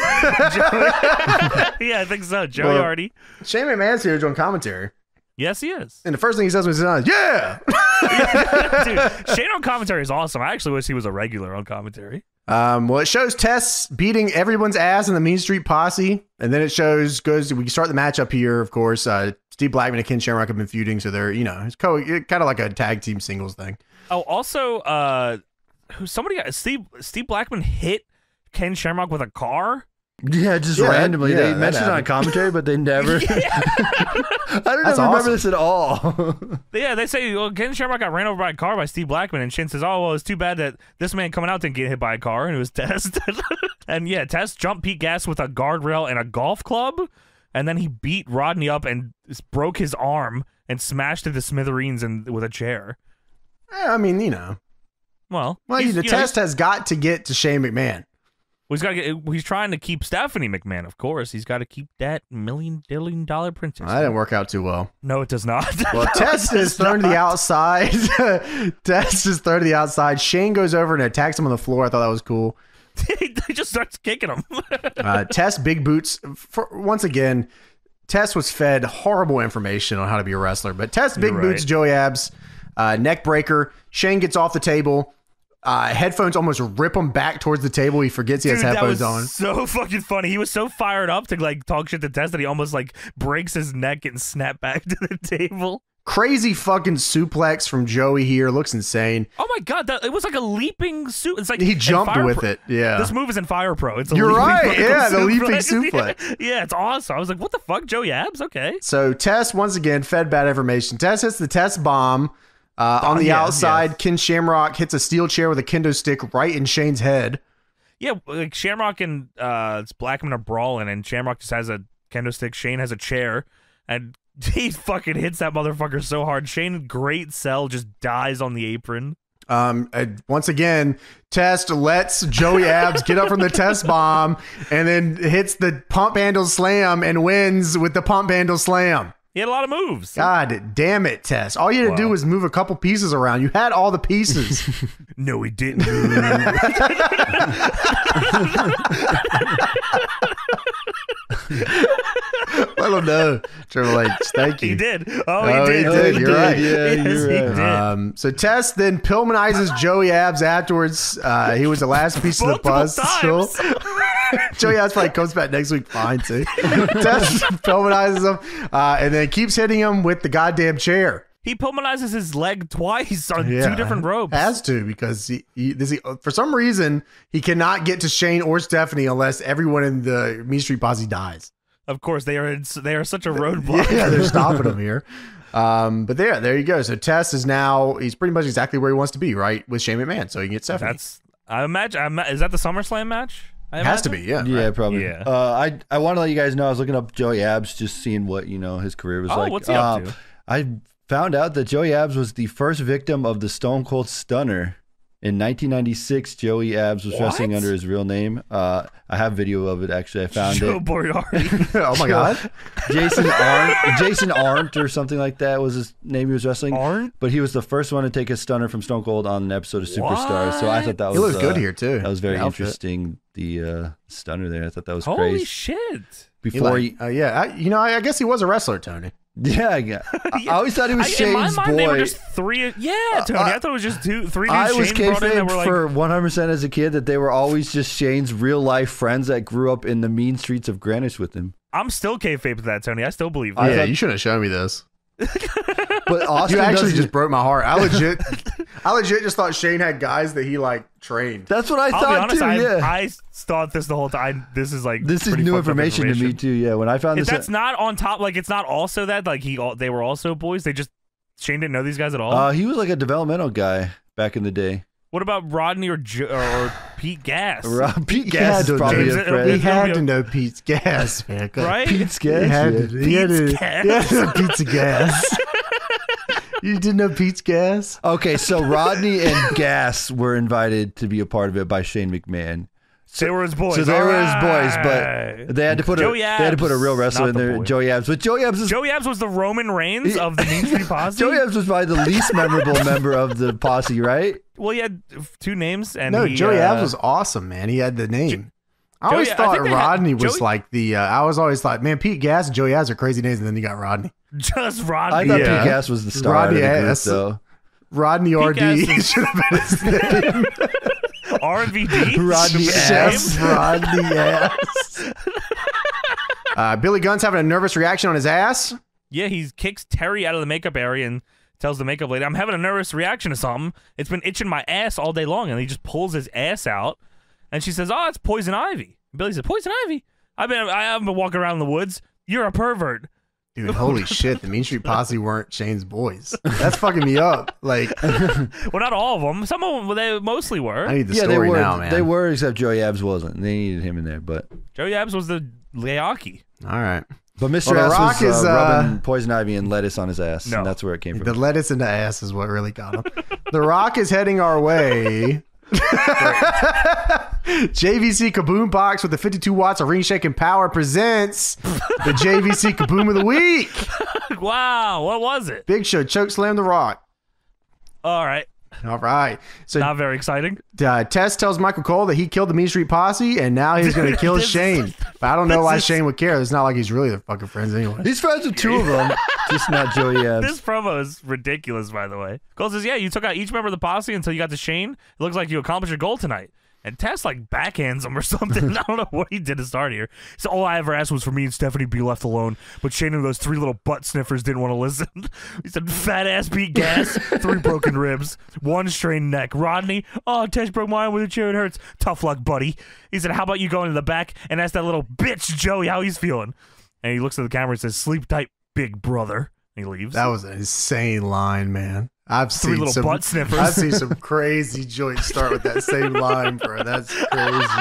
Yeah, I think so. Joey Artie. Shane McMahon's here doing commentary. Yes, he is. And the first thing he says when he's on is, yeah! Dude, Shane on commentary is awesome. I actually wish he was a regular on commentary. Well, it shows Tess beating everyone's ass in the Mean Street Posse. And then it shows, we start the matchup here, of course. Steve Blackman and Ken Shamrock have been feuding, so they're, you know, it's kind of like a tag team singles thing. Oh, also, Steve Blackman hit Ken Shamrock with a car? Yeah, just randomly. They mentioned it on commentary, but they never. I don't even remember this at all. Yeah, they say, well, Ken Shamrock got ran over by a car by Steve Blackman, and Shin says, oh, well, it's too bad that this man coming out didn't get hit by a car, and it was Test. And yeah, Test jumped Pete Gas with a guardrail and a golf club, and then he beat Rodney up and broke his arm and smashed into smithereens with a chair. I mean, you know. Well the Test has got to get to Shane McMahon. He's trying to keep Stephanie McMahon, of course. He's got to keep that $1 billion princess. That didn't work out too well. No, it does not. Well, Test is thrown to the outside. Test is thrown to the outside. Shane goes over and attacks him on the floor. I thought that was cool. He just starts kicking him. Test, big boots. Once again, Test was fed horrible information on how to be a wrestler. But Test, big boots, Joey Abs, neck breaker. Shane gets off the table. Headphones almost rip him back towards the table. He forgets he has headphones on. So fucking funny. He was so fired up to like talk shit to Test that he almost like breaks his neck and snapped back to the table. Crazy fucking suplex from Joey here. Looks insane. Oh my god, it was like a leaping suit. It's like he jumped with it. Yeah, this move is in Fire Pro. It's a you're right. Yeah, the leaping suplex. Yeah, it's awesome. I was like, what the fuck, Joey Abs? Okay. So Test once again fed bad information. Test hits the Test bomb. On the outside, Ken Shamrock hits a steel chair with a kendo stick right in Shane's head. Yeah, like Shamrock and Blackman are brawling, and Shamrock just has a kendo stick. Shane has a chair, and he fucking hits that motherfucker so hard. Shane, great sell, just dies on the apron. Once again, Test lets Joey Abs get up from the Test bomb, and then hits the pump handle slam and wins with the pump handle slam. He had a lot of moves. God damn it, Tess. All you had to do was move a couple pieces around. You had all the pieces. No, he didn't. Let him know. Triple H, thank you. He did. Oh, he did. You're right. Yeah, yes, he did. So Tess then Pillmanizes Joey Abs afterwards. He was the last piece of the puzzle. Joey Abs probably comes back next week fine too. Tess Pillmanizes him and then keeps hitting him with the goddamn chair. He Pillmanizes his leg twice on two different ropes. Has to, because he for some reason he cannot get to Shane or Stephanie unless everyone in the Mean Street Posse dies. Of course, they are such a roadblock. Yeah, they're stopping him here. But there you go. So Tess is now, he's pretty much exactly where he wants to be, right? With Shane McMahon, so he can get Stephanie. Is that the SummerSlam match? It has to be, yeah. Yeah, right? Probably. Yeah. I want to let you guys know I was looking up Joey Abs, just seeing what his career was like. What's he up to? I found out that Joey Abs was the first victim of the Stone Cold Stunner. In 1996, Joey Abs was wrestling under his real name. I have video of it, actually. I found Joe Boyardi. Oh, my God. Jason Arndt or something like that was his name he was wrestling. Arndt? But he was the first one to take a stunner from Stone Cold on an episode of Superstars. So I thought that was... He looks good here, too. That was very interesting, the stunner there. I thought that was crazy. Holy shit. Before he... I guess he was a wrestler, Tony. Yeah, yeah. I always thought he was Shane's boy. In my mind, they were just three. Yeah, Tony. I thought it was just three dudes Shane brought in that were like... I was kayfabe for 100% as a kid that they were always just Shane's real-life friends that grew up in the mean streets of Greenwich with him. I'm still kayfabe to that, Tony. I still believe that. Yeah, you shouldn't have shown me this. But Austin, you actually just broke my heart. I legit just thought Shane had guys that he like trained. That's what I thought too. Yeah, I thought this the whole time. This is like new information to me too. Yeah, when I found this, that's not on top. Like it's not also that like they were also boys. They just Shane didn't know these guys at all. He was like a developmental guy back in the day. What about Rodney or Pete Gass? Pete Gass is probably a friend. He had to know Pete's Gass, man. Right? Pete's Gass. He had to know Pete's Gass. You didn't know Pete's Gass? Okay, so Rodney and Gass were invited to be a part of it by Shane McMahon. So they were his boys. So they were his boys, but they had to put a real wrestler in there, Joey Abs. But Joey Abs was the Roman Reigns of the Mean Street Posse. Joey Abs was probably the least memorable member of the posse, right? Well, he had two names, and Joey Abs was awesome, man. He had the name. I always thought Rodney was like the. I was always like, man, Pete Gass and Joey Abs are crazy names, and then you got Rodney. Just Rodney. I thought Pete Gass was the star of the group, though. Rodney R.D. should have been his name. RVD? Rodney Ass. Rodney Ass. Billy Gunn's having a nervous reaction on his ass. Yeah, he kicks Terry out of the makeup area and tells the makeup lady, I'm having a nervous reaction to something. It's been itching my ass all day long. And he just pulls his ass out. And she says, oh, it's poison ivy. And Billy says, poison ivy? I haven't been walking around in the woods. You're a pervert. Dude, holy shit. The Mean Street Posse weren't Shane's boys. That's fucking me up. Like, well, not all of them. Some of them, they mostly were. I need the story now, man. They were, except Joey Abs wasn't. They needed him in there, but... Joey Abs was the Leaki. All right. But Mr. Rock was rubbing poison ivy and lettuce on his ass, and that's where it came from. The lettuce in the ass is what really got him. The Rock is heading our way. JVC Kaboom Box with the 52 watts of ring shaking power presents the JVC Kaboom of the Week. Wow, what was it? Big Show chokeslam The Rock. All right. So not very exciting. Tess tells Michael Cole that he killed the Mean Street Posse, and now he's going to kill Shane. But I don't know why Shane would care. It's not like he's really their fucking friends anyway. He's friends with two of them, just not Joey Abs. This promo is ridiculous, by the way. Cole says, yeah, you took out each member of the posse until you got to Shane. It looks like you accomplished your goal tonight. And Tess, like, backhands him or something. I don't know what he did to start here. So all I ever asked was for me and Stephanie to be left alone, but Shane and those three little butt sniffers didn't want to listen. He said, fat ass Pete Gass, 3 broken ribs, 1 strained neck. Rodney, oh, Tess broke my arm with a chair, it hurts. Tough luck, buddy. He said, how about you go into the back and ask that little bitch Joey how he's feeling? And he looks at the camera and says, sleep tight, big brother. And he leaves. That was an insane line, man. I've seen little some butt sniffers. I've seen some crazy joints start with that same line, bro. That's crazy.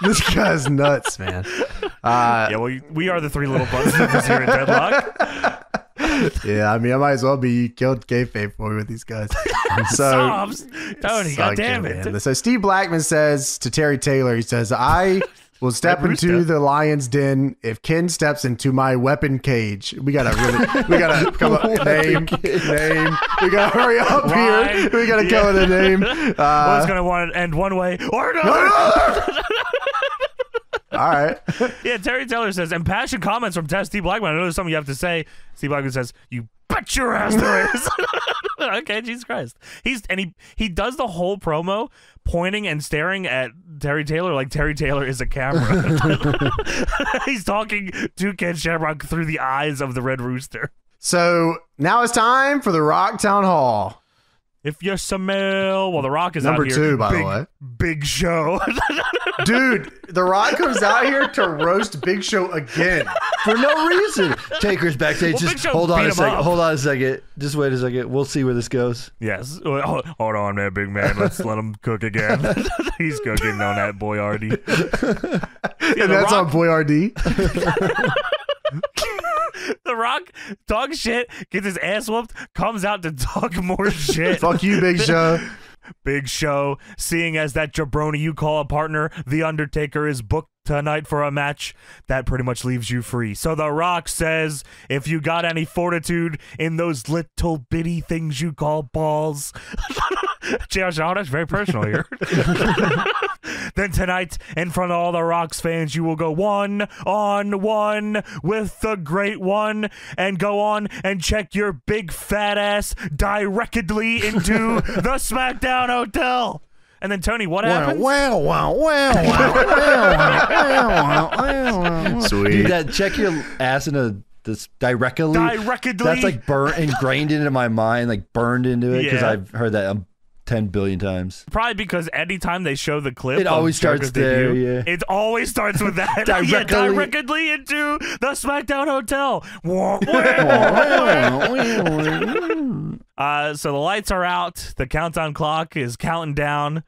This guy's nuts, man. Yeah, well, we are the 3 little butt sniffers here in Deadlock. Yeah, I mean, I might as well be. You killed kayfabe for me with these guys. So, Tony, goddamn it. So Steve Blackman says to Terry Taylor, he says, I will step into the lion's den if Ken steps into my weapon cage. We gotta come up with name. We gotta hurry up here. We gotta come with a name. One's gonna want to end one way or another. All right. Yeah, Terry Taylor says, impassioned comments from Tess T. Blackman. I know there's something you have to say. T. Blackman says, you bet your ass there is. Okay, Jesus Christ. He does the whole promo pointing and staring at Terry Taylor like Terry Taylor is a camera. He's talking to Ken Shamrock through the eyes of the Red Rooster. So now it's time for the Rock Town Hall. If you smell... Well, The Rock is number out here. Number 2, by the way. Big Show. Dude, The Rock comes out here to roast Big Show again. For no reason. Taker's backstage. Well, just hold on a second. Hold on a second. Just wait a second. We'll see where this goes. Yes. Hold on there, big man. Let's let him cook again. He's cooking on that Boyardee. Yeah, and that's Rock on Boyardee. The Rock, dog shit, gets his ass whooped, comes out to talk more shit. Fuck you, Big Show. Big Show, seeing as that jabroni you call a partner, The Undertaker, is booked tonight for a match, that pretty much leaves you free. So The Rock says, if you got any fortitude in those little bitty things you call balls. JR, that's very personal here. then tonight, in front of all the Rocks fans, you will go one on one with the Great One and go on and check your big fat ass directly into the SmackDown Hotel. And then, Tony, what happened? Wow, wow, wow, wow, wow, wow, wow, wow. Sweet. Dude, that check your ass in a... This directly. That's like burnt, ingrained into my mind, like burned into it, because I've heard that 10 billion times. Probably because anytime they show the clip, it always starts there. Yeah. It always starts with that. Directly. Yeah, directly into the SmackDown Hotel. So the lights are out. The countdown clock is counting down.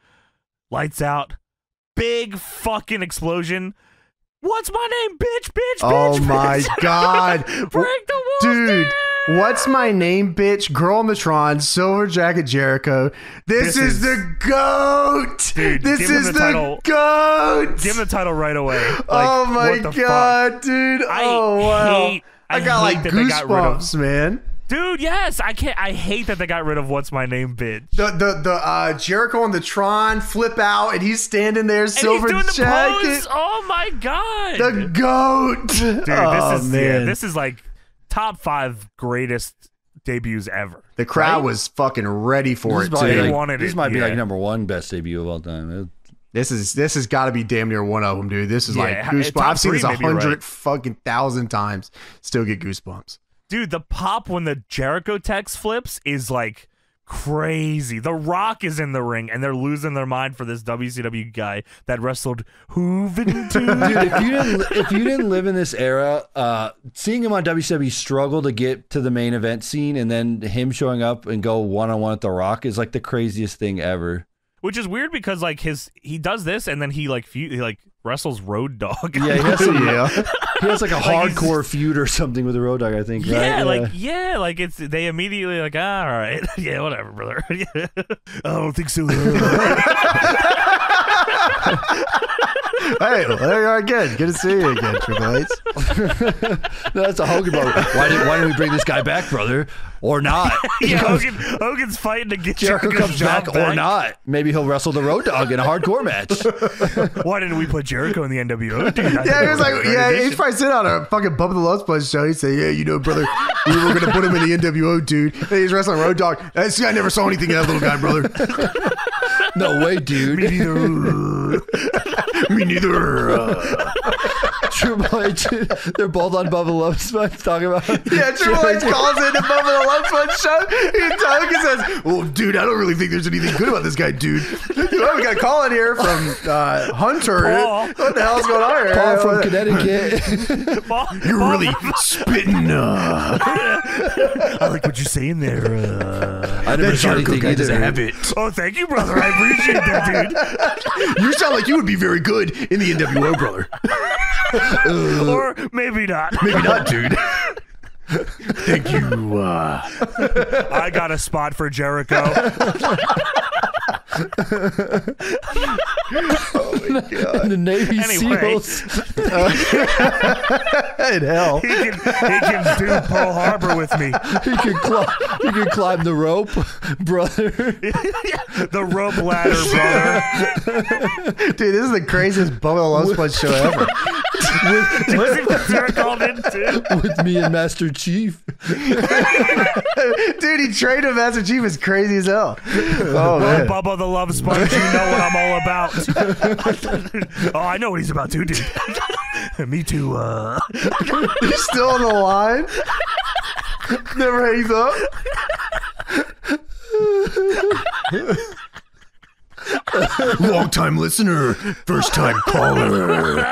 Lights out. Big fucking explosion. What's my name, bitch, bitch, bitch? Oh my god. Break the walls, dude. Down. What's my name, bitch? Girl Matron, Silver Jacket Jericho. This is the GOAT. Dude, this is the GOAT. Give him the title right away. Like, oh my god, fuck? Dude. I got like goosebumps, man. Dude, yes, I hate that they got rid of "What's My Name, Bitch." The Jericho on the Tron flip out, and he's standing there, Silver Jacket. The pose. Oh my god, the GOAT! Dude, this is like top 5 greatest debuts ever. The crowd was fucking ready for it too. This might be like #1 best debut of all time. This has got to be damn near one of them, dude. This is like goosebumps. I've seen this 100 fucking thousand times. Still get goosebumps. Dude, the pop when the Jericho text flips is like crazy. The Rock is in the ring, and they're losing their mind for this WCW guy that wrestled Hogan. Dude, if you didn't live in this era, seeing him on WCW struggle to get to the main event scene, and then him showing up and go one-on-one with The Rock is like the craziest thing ever. Which is weird because like he does this, and then he wrestles Road Dogg. Yeah, he has like a hardcore feud or something with the Road Dogg, I think. Right? Yeah, like it's they immediately like, all right, yeah, whatever, brother. Yeah. I don't think so. Hey, there you are again. Good to see you again, Triple H. No, that's a Hogan moment. Why didn't we bring this guy back, brother? Or not? Yeah, Hogan's fighting to get Jericho comes back or not. Maybe he'll wrestle the Road Dogg in a hardcore match. Why didn't we put Jericho in the NWO? Dude, yeah, he was like, he's probably sitting on a fucking Bump the Love Sponge show. He'd say, yeah, you know, brother, we were gonna put him in the NWO, dude. And he's wrestling Road Dogg. See, I never saw anything of that little guy, brother. No way, dude. Me neither. Me neither. Triple H, they're both on Bubba Love Sponge talking about. Yeah, Triple H calls in to Bubba the Love Sponge show. He says, well, dude, I don't really think there's anything good about this guy, dude. Well, we got a call in here from Hunter. Paul. What the hell's going on here? Paul from Connecticut. You're really spitting. I like what you're saying there. I never saw anything either. That's a habit. Oh, thank you, brother. I appreciate that, dude. You sound like you would be very good in the NWO, brother. Or maybe not. Maybe not, dude. Thank you. I got a spot for Jericho. Oh my god! The Navy SEALs. In hell, he can do Pearl Harbor with me. He can climb the rope, brother. The rope ladder, brother. Dude, this is the craziest Bubba the Love Sponge show ever. With me and Master Chief. Dude, he trained with Master Chief. Is crazy as hell. Oh man, Bubba the Love Sponge. You know what I'm all about. Oh, I know what he's about to do. Me too. You're still on the line. Never hangs up. Long time listener, first time caller.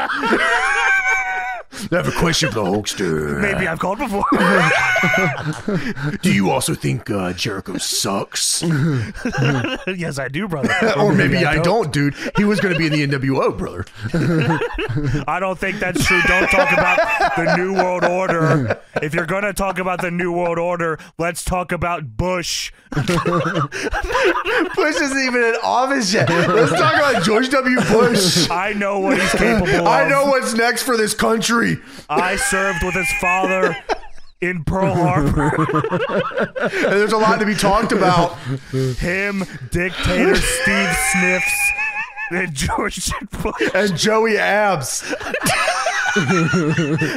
I have a question for the Hulkster. Maybe I've called before. Do you also think Jericho sucks? Yes, I do, brother. Or maybe I don't, dude. He was going to be in the NWO, brother. I don't think that's true. Don't talk about the New World Order. If you're going to talk about the New World Order, let's talk about Bush. Bush isn't even in office yet. Let's talk about George W. Bush. I know what he's capable of. I know what's next for this country. I served with his father in Pearl Harbor. And there's a lot to be talked about. Him, dictator Steve Sniffs, And George should play. And Joey Abs.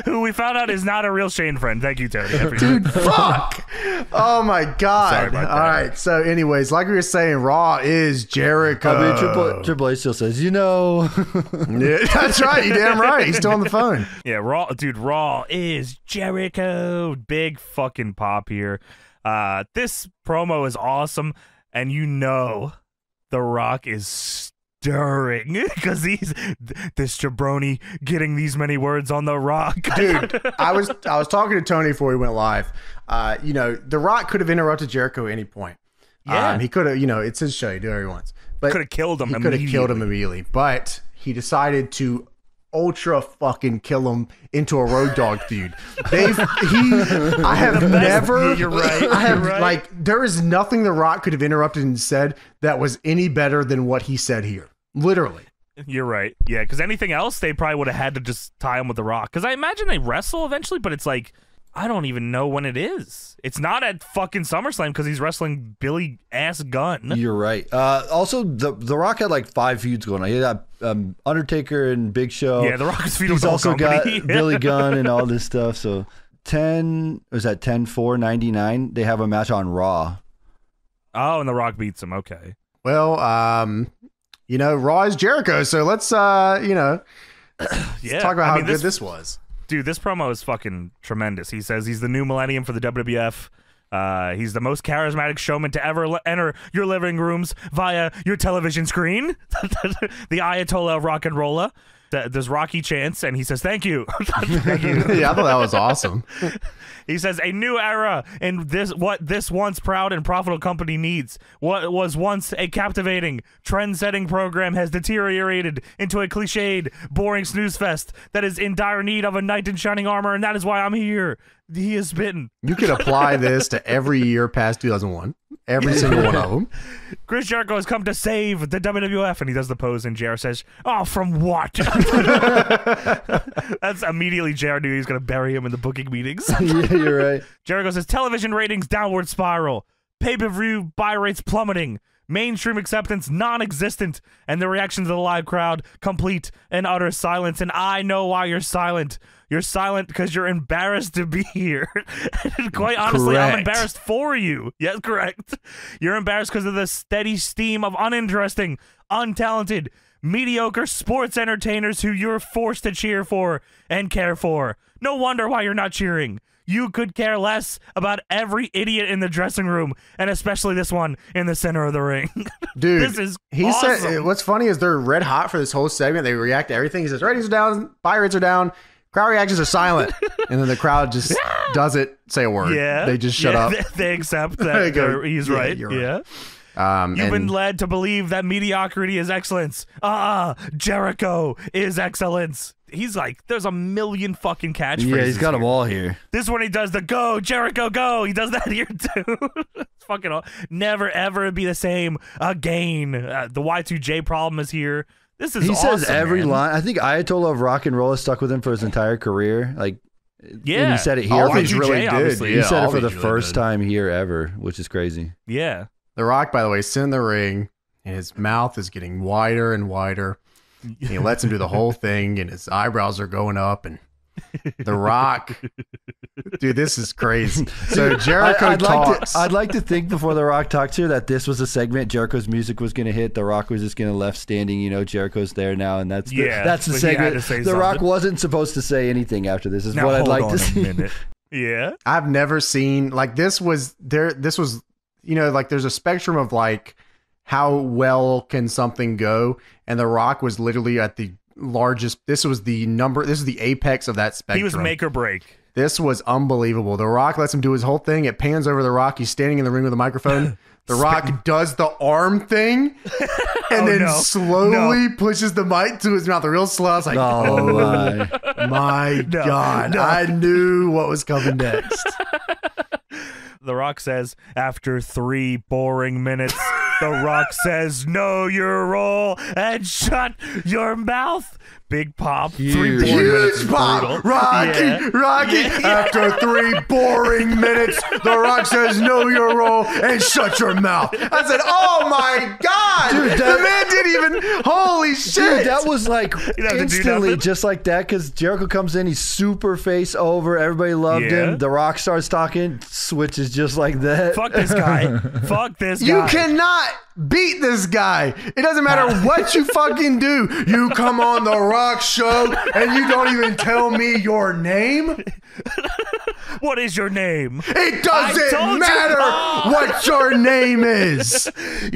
Who we found out is not a real Shane friend. Thank you, Tony. Dude, fuck. Oh, my God. All right. So, anyways, like we were saying, Raw is Jericho. I mean, Triple H still says, you know. Yeah, that's right. You're damn right. He's still on the phone. Yeah, Raw. Dude, Raw is Jericho. Big fucking pop here. This promo is awesome. And you know The Rock is stirring because he's this jabroni getting these many words on The Rock. Dude, I was talking to Tony before we went live. You know, The Rock could have interrupted Jericho at any point. Yeah. He could have, you know, it's his show. You do whatever he wants. Could have killed him immediately. Could have killed him immediately. But he decided to ultra fucking kill him into a Road Dogg feud. I have never. Yeah, you're right. I have right. Like there is nothing The Rock could have interrupted and said that was any better than what he said here. Literally. You're right. Yeah, because anything else they probably would have had to just tie him with The Rock. Because I imagine they wrestle eventually, but it's like I don't even know when it is. It's not at fucking SummerSlam because he's wrestling Billy Ass Gunn. You're right. Also, the Rock had like 5 feuds going on. He had Undertaker and Big Show. Yeah, The Rock's feud. He's also got Billy Gunn and all this stuff. So 10/4/99. They have a match on Raw. Oh, and The Rock beats him. Okay. Well, you know, Raw is Jericho. So let's you know, yeah, talk about how good this was. Dude, this promo is fucking tremendous. He says he's the new millennium for the WWF. He's the most charismatic showman to ever enter your living rooms via your television screen. The Ayatollah of rock and rolla. There's Rocky chants, and he says, thank you. Thank you. Yeah, I thought that was awesome. He says, a new era in what this once proud and profitable company needs. What was once a captivating, trend-setting program has deteriorated into a cliched, boring snooze fest that is in dire need of a knight in shining armor, and that is why I'm here. He is bitten. You could apply this to every year past 2001. Every single one of them. Chris Jericho has come to save the WWF, and he does the pose, and Jarrett says, oh, from what? That's immediately Jarrett knew he was going to bury him in the booking meetings. Yeah, you're right. Jericho says, television ratings downward spiral. Pay-per-view buy rates plummeting. Mainstream acceptance non-existent. And the reaction to the live crowd, complete and utter silence. And I know why you're silent. You're silent because you're embarrassed to be here. Quite honestly, correct. I'm embarrassed for you. Yes, correct. You're embarrassed because of the steady steam of uninteresting, untalented, mediocre sports entertainers who you're forced to cheer for and care for. No wonder why you're not cheering. You could care less about every idiot in the dressing room, and especially this one in the center of the ring. Dude, this is awesome. Said, what's funny is they're red hot for this whole segment. They react to everything. He says, ratings are down, buy rates are down, crowd reactions are silent. And then the crowd just doesn't say a word. Yeah. They just shut up. They accept that he's right. Yeah. You've been led to believe that mediocrity is excellence. Jericho is excellence. He's like, there's a million fucking catchphrases. Yeah, he's got them all here. This one he does the go, Jericho, go. He does that here too. It's fucking all. Never, ever be the same again. The Y2J problem is here. This is awesome. He says every line. I think Ayatollah of rock and roll stuck with him for his entire career. Like, yeah, and he said it here. He's really good. Yeah, he said it for the first time here ever, which is crazy. Yeah. The Rock, by the way, is in the ring, and his mouth is getting wider and wider. And he lets him do the whole thing, and his eyebrows are going up, and The Rock. Dude, this is crazy. So Jericho talks. I'd like to think before The Rock talks here that this was a segment Jericho's music was going to hit. The Rock was just going to left standing. You know, Jericho's there now, and that's the segment. The something. Rock wasn't supposed to say anything after this. Is now, what I'd like to see. Minute. Yeah, I've never seen like this was there. This was. You know, like there's a spectrum of like how well can something go, and The Rock was literally at the largest. This was the number. This is the apex of that spectrum. He was make or break. This was unbelievable. The Rock lets him do his whole thing. It pans over The Rock. He's standing in the ring with a microphone. The Rock does the arm thing, and then slowly pushes the mic to his mouth. The real slow. I was like, oh my God, I knew what was coming next. The Rock says, after 3 boring minutes, The Rock says, know your role and shut your mouth. big pop. Huge. 3 more minutes. Pop. Rocky, yeah. Rocky. Yeah. After 3 boring minutes, The Rock says, know your role and shut your mouth. I said, oh my God. Dude, the man didn't even, holy shit. Dude, that was like instantly just like that, because Jericho comes in, he's super face over. Everybody loved him. The Rock starts talking, switches just like that. Fuck this guy. Fuck this guy. You cannot beat this guy. It doesn't matter what you fucking do. You come on The Rock show and you don't even tell me your name? What is your name? It doesn't matter what your name is.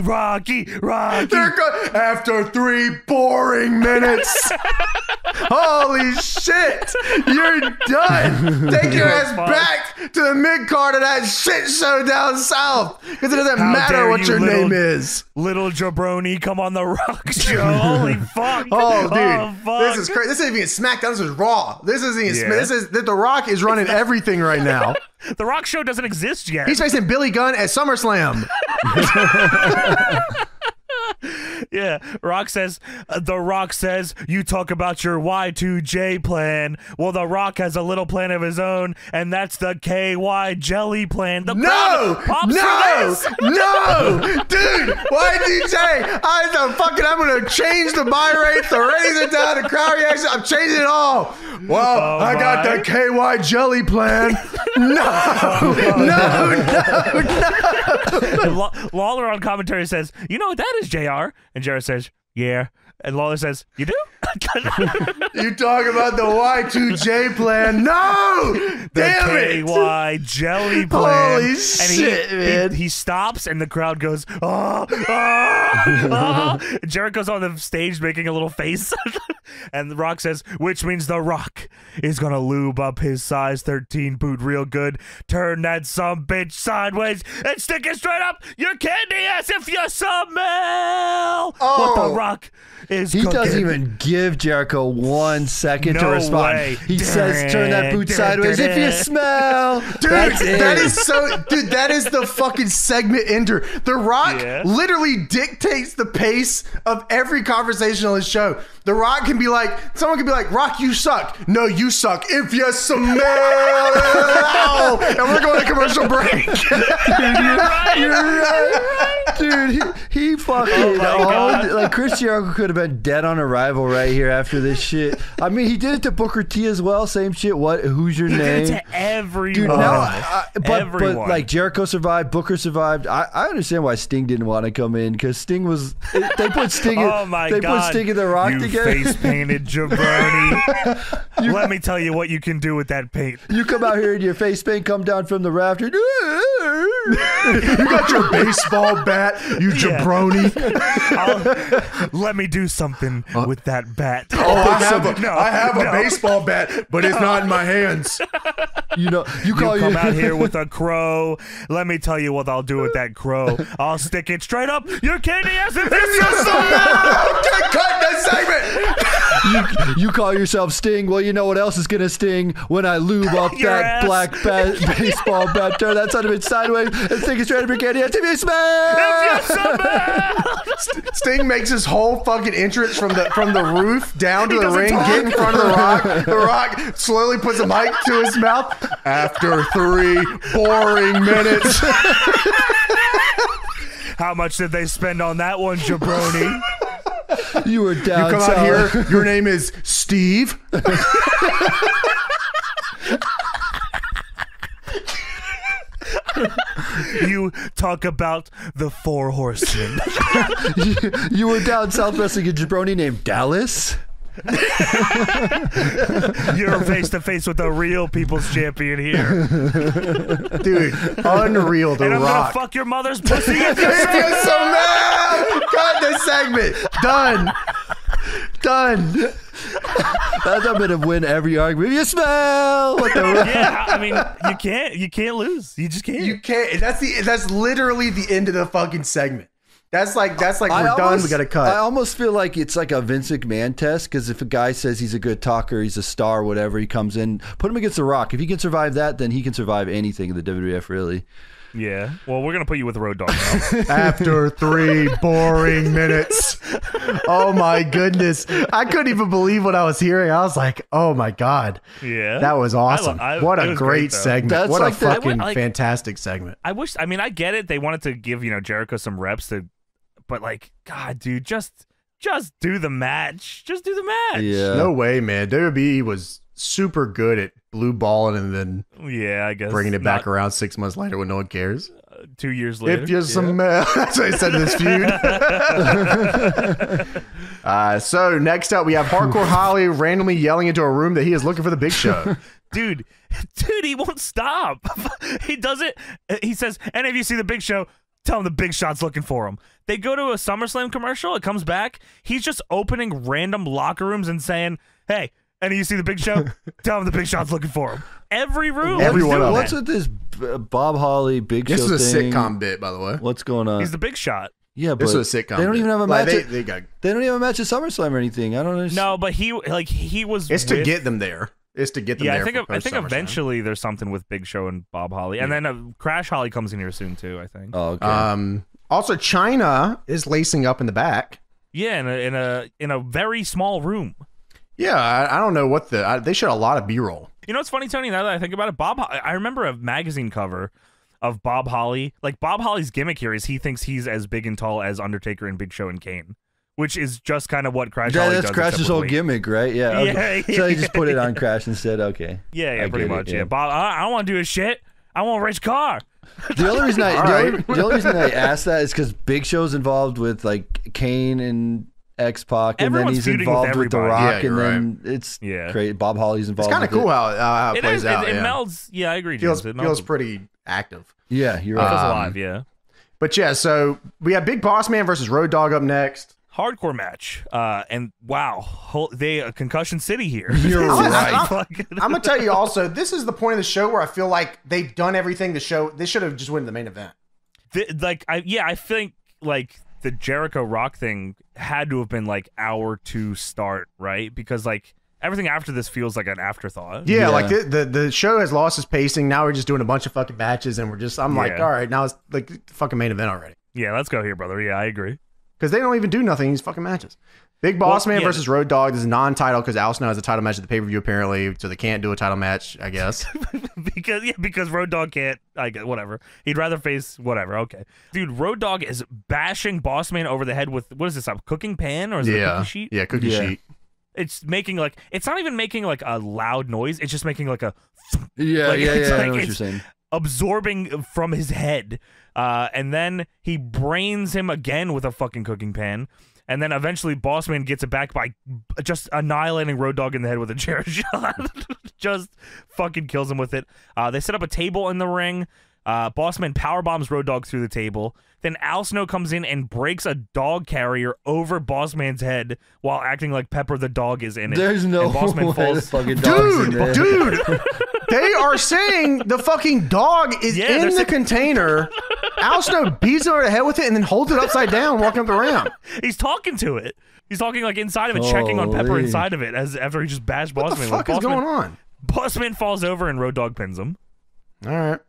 Rocky, Rocky. After 3 boring minutes. Holy shit. You're done. Take your ass back to the mid-card of that shit show down south. Because it doesn't matter what your name is. Little jabroni, come on The Rock show. Holy fuck. Oh, dude. Oh, fuck. This is crazy. This isn't even SmackDown. This is Raw. This isn't even SmackDown. This is, The Rock is running everything right now. The Rock show doesn't exist yet. He's facing Billy Gunn at SummerSlam. Yeah, The Rock says, you talk about your Y2J plan. Well, The Rock has a little plan of his own, and that's the KY jelly plan. The no, dude, Y2J. I'm gonna change the buy rates, the ratings are down, the crowd reaction. I'm changing it all. Well, I got the KY jelly plan. No. Lawler on commentary says, you know what that is, JR? And Jarrett says, yeah. And Lawler says, you do? You talk about the Y2J plan. No! The KY jelly plan. Holy shit, man. He stops, and the crowd goes, oh, oh, oh. Jericho's on the stage making a little face. And The Rock says, which means The Rock is going to lube up his size 13 boot real good, turn that sumbitch sideways, and stick it straight up your candy ass if you smell what The Rock is cooking. He doesn't even give Jericho 1 second to respond. He says, turn that boot sideways if you smell. Dude, that is so, dude, that is the fucking segment ender. The Rock literally dictates the pace of every conversation on his show. The Rock can be like, someone can be like, Rock, you suck. No, you suck. If you smell. And we're going to commercial break. Dude, you're right. Dude, he fucking like, Chris Jericho could have been dead on arrival right here after this shit. I mean, he did it to Booker T as well. Same shit. What? Who's your name? He did it to everyone. Dude, but like, Jericho survived. Booker survived. I understand why Sting didn't want to come in, because Sting was. They put Sting. They put Sting in The Rock together. Face painted jabroni. Let me tell you what you can do with that paint. You come out here and your face paint come down from the rafter. You got your baseball bat, you jabroni. Let me do something with that bat. Oh, I have a baseball bat, but it's not in my hands. You know, you come out here with a crow. Let me tell you what I'll do with that crow. I'll stick it straight up your candy ass. Cut that segment. You call yourself Sting. Well, you know what else is gonna sting? When I lube up that black baseball bat, turn that side of it sideways and stick it straight up your candy ass. If you smell. Sting makes his whole fucking entrance from the roof down to the ring, get in front of The Rock. The Rock slowly puts a mic to his mouth. After 3 boring minutes. How much did they spend on that one, jabroni? You were down. You come out here. Your name is Steve. You talk about the 4 horsemen. You were down south wrestling a jabroni named Dallas. You're face to face with a real people's champion here, dude. Unreal. The Rock. I'm gonna fuck your mother's pussy. If you're so mad. Cut this segment. Done. That's a bit of win every argument. You smell. What the I mean, you can't lose. You just can't. You can't. That's literally the end of the fucking segment. That's like we're done. We got to cut. I almost feel like it's like a Vince McMahon test, because if a guy says he's a good talker, he's a star, whatever, he comes in, put him against The Rock. If he can survive that, then he can survive anything in the WWF, really. Yeah. Well, we're going to put you with Road Dogg now. After 3 boring minutes. Oh, my goodness. I couldn't even believe what I was hearing. I was like, oh, my God. Yeah. That was awesome. What a great segment. That's what like a fucking fantastic segment. I wish, I mean, I get it. They wanted to give, you know, Jericho some reps to, but like, God, dude, just do the match. Just do the match. Yeah. No way, man. WWE was super good at blue balling and then I guess bringing it back around 6 months later when no one cares. 2 years later. If you're some that's what I said in this feud. So next up we have Hardcore Holly randomly yelling into a room that he is looking for the Big Show. Dude, he won't stop. He does it. He says, any of you see the Big Show? Tell him the Big Shot's looking for him. They go to a SummerSlam commercial. It comes back. He's just opening random locker rooms and saying, hey, and you see the Big Show? Tell him the Big Shot's looking for him. Every room. Everyone. What's with this Bob Holly Big Show thing? This is a sitcom bit, by the way. What's going on? He's the Big Shot. Yeah, but this is a sitcom. They don't even have a match. They don't even have a match at SummerSlam or anything. I don't understand. No, but he was. It's to get them there. It's to get them there. I think eventually there's something with Big Show and Bob Holly, and then Crash Holly comes in here soon too. I think. Oh, okay. Also, China is lacing up in the back. Yeah, in a very small room. Yeah, I don't know what they showed a lot of B-roll. You know what's funny, Tony? Now that I think about it, I remember a magazine cover of Bob Holly. Like, Bob Holly's gimmick here is he thinks he's as big and tall as Undertaker and Big Show and Kane, which is just kind of what Crash Holly does. That's Crash's whole gimmick, right? Yeah. Okay. Yeah. So he just put it on Crash instead. Okay. Yeah, pretty much. Yeah. Bob, I don't want to do his shit. I want to race car. The only reason I asked that is because Big Show's involved with, like, Kane and X-Pac, and then he's involved with The Rock, and then it's crazy. Bob Holly's involved. It's kind of cool how it plays out. It melds. Yeah, I agree. Feels pretty active. Yeah, you're right. Feels alive. Yeah, but yeah, so we have Big Boss Man versus Road Dogg up next. Hardcore match, and wow, they Concussion City here. You're right. I'm gonna tell you also, this is the point of the show where I feel like they've done everything. The show they should have just went to the main event. I think like. The Jericho Rock thing had to have been like hour 2 start, right? Because like everything after this feels like an afterthought. Yeah, like the show has lost its pacing. Now we're just doing a bunch of fucking matches, and we're just like, all right, now it's like the fucking main event already. Yeah, let's go here, brother. Yeah, I agree. Because they don't even do nothing in these fucking matches. Big Boss Man versus Road Dogg. This is non-title because Al Snow has a title match at the pay-per-view apparently, so they can't do a title match, I guess. because Road Dogg can't. I guess, whatever. He'd rather face whatever. Okay, dude. Road Dogg is bashing Boss Man over the head with what is this? A cooking pan or is it a cookie sheet? Yeah, cookie sheet. It's making like it's not even making a loud noise. It's just making like a I know what you're saying. Absorbing from his head, and then he brains him again with a fucking cooking pan. And then eventually Bossman gets it back by just annihilating Road Dogg in the head with a chair shot. Just fucking kills him with it. They set up a table in the ring. Bossman powerbombs Road Dogg through the table. Then Al Snow comes in and breaks a dog carrier over Bossman's head while acting like Pepper the dog is in it. There's no way falls. Fucking dog's Dude! They are saying the fucking dog is in the container. Al Snow beats it over the head with it and then holds it upside down, walking up the ramp. He's talking to it. He's talking like inside of it, checking on Pepper inside of it after he just bashed Bossman. What the fuck is going on? Bossman falls over and Road Dogg pins him. All right.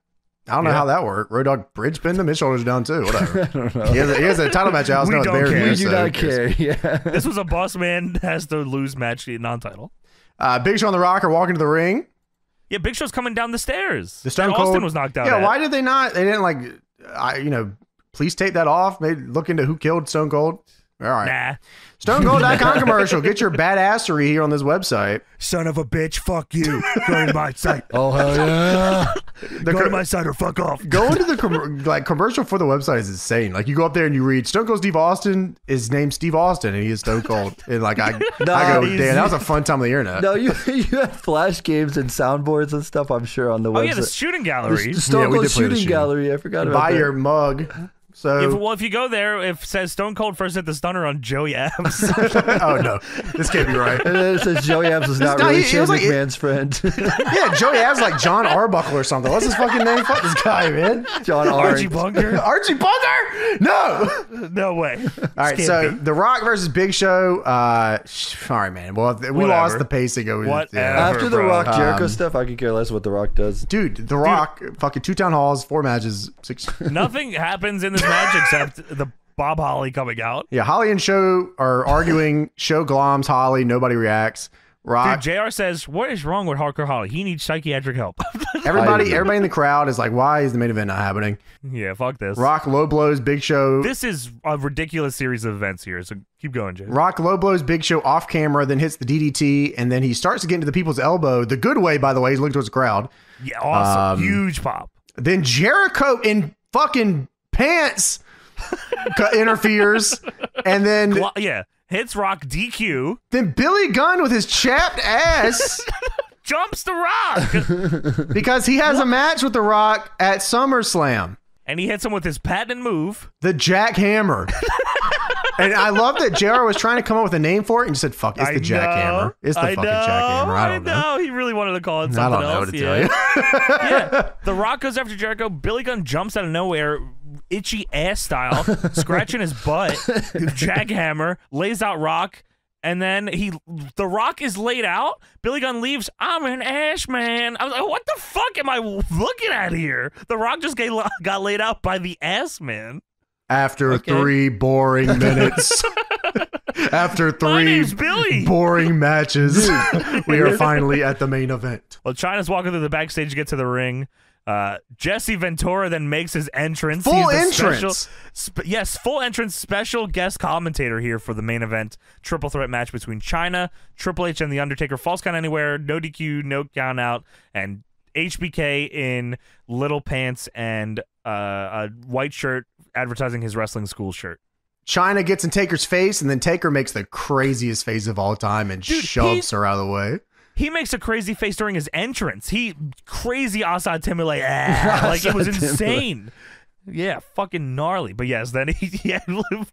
I don't know how that worked. Road Dogg bridge pinned him. His shoulders down too. Whatever. I don't know. He has a title match. Al Snow We do not care. Yeah. This was a Bossman has to lose match non-title. Big Show and The Rock are walking to the ring. Yeah, Big Show's coming down the stairs. The Stone Cold Austin was knocked out. Yeah, why did they not? They didn't like. Please take that off. Maybe look into who killed Stone Cold. All right. Nah. StoneCold.com commercial. Get your badassery here on this website. Son of a bitch, fuck you. Go to my site. Oh, hell yeah. Go to my site or fuck off. Going to the commercial for the website is insane. Like, you go up there and you read, Stone Cold Steve Austin is named Steve Austin, and he is Stone Cold. And, like, I go, damn, that was a fun time of the internet. No, you had flash games and soundboards and stuff, I'm sure, on the website. Oh, yeah, the shooting gallery. The Stone Cold shooting gallery. I forgot about that. Buy your mug. So if you go there, it says Stone Cold first hit the stunner on Joey Abs. Oh no, this can't be right. It says Joey Abs was not really Shane McMahon's friend. Yeah, Joey Abs like John Arbuckle or something. What's his fucking name? Fuck this guy, man. John Archie Bunker. Archie Bunker? No, no way. All right, so The Rock versus Big Show. Sorry, man. Well, we lost the pacing over there. After the Rock Jericho stuff, I could care less what The Rock does. Dude, The Rock, fucking 2 town halls, 4 matches, 6. Nothing happens in this match except the Bob Holly coming out. Yeah, Holly and Show are arguing. Show gloms Holly. Nobody reacts. Rock. Dude, JR says, what is wrong with Hardcore Holly? He needs psychiatric help. everybody in the crowd is like, why is the main event not happening? Yeah, fuck this. Rock low blows Big Show. This is a ridiculous series of events here, so keep going, Jay. Rock low blows Big Show off camera, then hits the DDT, and then he starts to get into the people's elbow. The good way, by the way. He's looking towards the crowd. Yeah, awesome. Huge pop. Then Jericho in fucking pants interferes, and then... hits Rock DQ. Then Billy Gunn with his chapped ass jumps The Rock because he has a match with The Rock at SummerSlam, and he hits him with his patented move, the jackhammer. And I love that JR was trying to come up with a name for it and just said, "Fuck, it's the jackhammer. It's the fucking jackhammer." I don't know. He really wanted to call it something else. I don't know what to tell you. Yeah. The Rock goes after Jericho. Billy Gunn jumps out of nowhere, itchy ass style, scratching his butt. Jackhammer lays out Rock, and then The Rock is laid out. Billy Gunn leaves. I'm an ash man. I was like, what the fuck am I looking at here? The Rock just got laid out by the ass man. After 3 boring minutes, after 3 boring matches, we are finally at the main event. Well, China's walking through the backstage to get to the ring. Jesse Ventura then makes his entrance. Full entrance. Yes, full entrance, special guest commentator here for the main event. Triple threat match between China, Triple H, and The Undertaker. False count anywhere, no DQ, no count out, and HBK in little pants and a white shirt advertising his wrestling school shirt. China gets in Taker's face, and then Taker makes the craziest face of all time and shoves her out of the way. He makes a crazy face during his entrance. He crazy Asa Timile. Like, it was insane. Yeah, fucking gnarly. But yes, then he had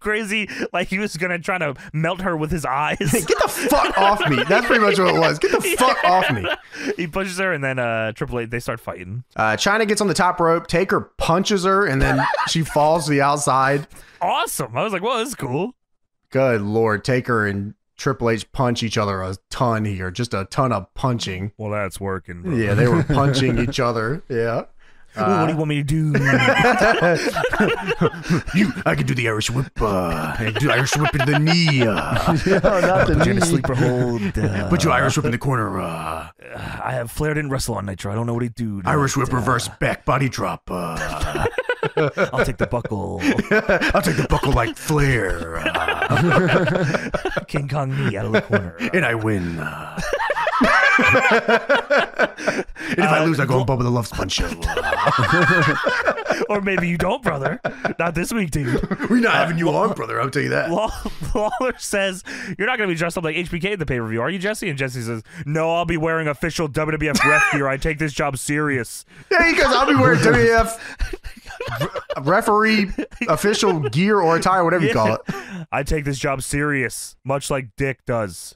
crazy, like he was gonna try to melt her with his eyes. Hey, get the fuck off me. That's pretty much what it was. Get the fuck off me. He pushes her, and then Triple H, they start fighting. China gets on the top rope. Taker punches her, and then she falls to the outside. Awesome. I was like, whoa, this is cool. Good lord. Taker and Triple H punch each other a ton here. Just a ton of punching. Well, that's working, bro. Yeah, they were punching each other. Yeah. Ooh, what do you want me to do? I can do the Irish whip. I can do Irish whip in the knee. Put you in a sleeper hold. Put you Irish whip in the corner. I have Flair didn't wrestle on Nitro. I don't know what he do. Irish whip reverse back body drop. I'll take the buckle. I'll take the buckle like Flair. King Kong knee out of the corner. And I win. And if I lose, I go on Bubba the Love Sponge Show. Or maybe you don't, brother. Not this week, dude. We're not having you on, brother. I'll tell you that. Lawler says, you're not going to be dressed up like HBK at the pay-per-view, are you, Jesse? And Jesse says, no, I'll be wearing official WWF ref gear. I take this job serious. Yeah, he goes, I'll be wearing WWF referee official gear or attire, whatever you call it. I take this job serious, much like Dick does.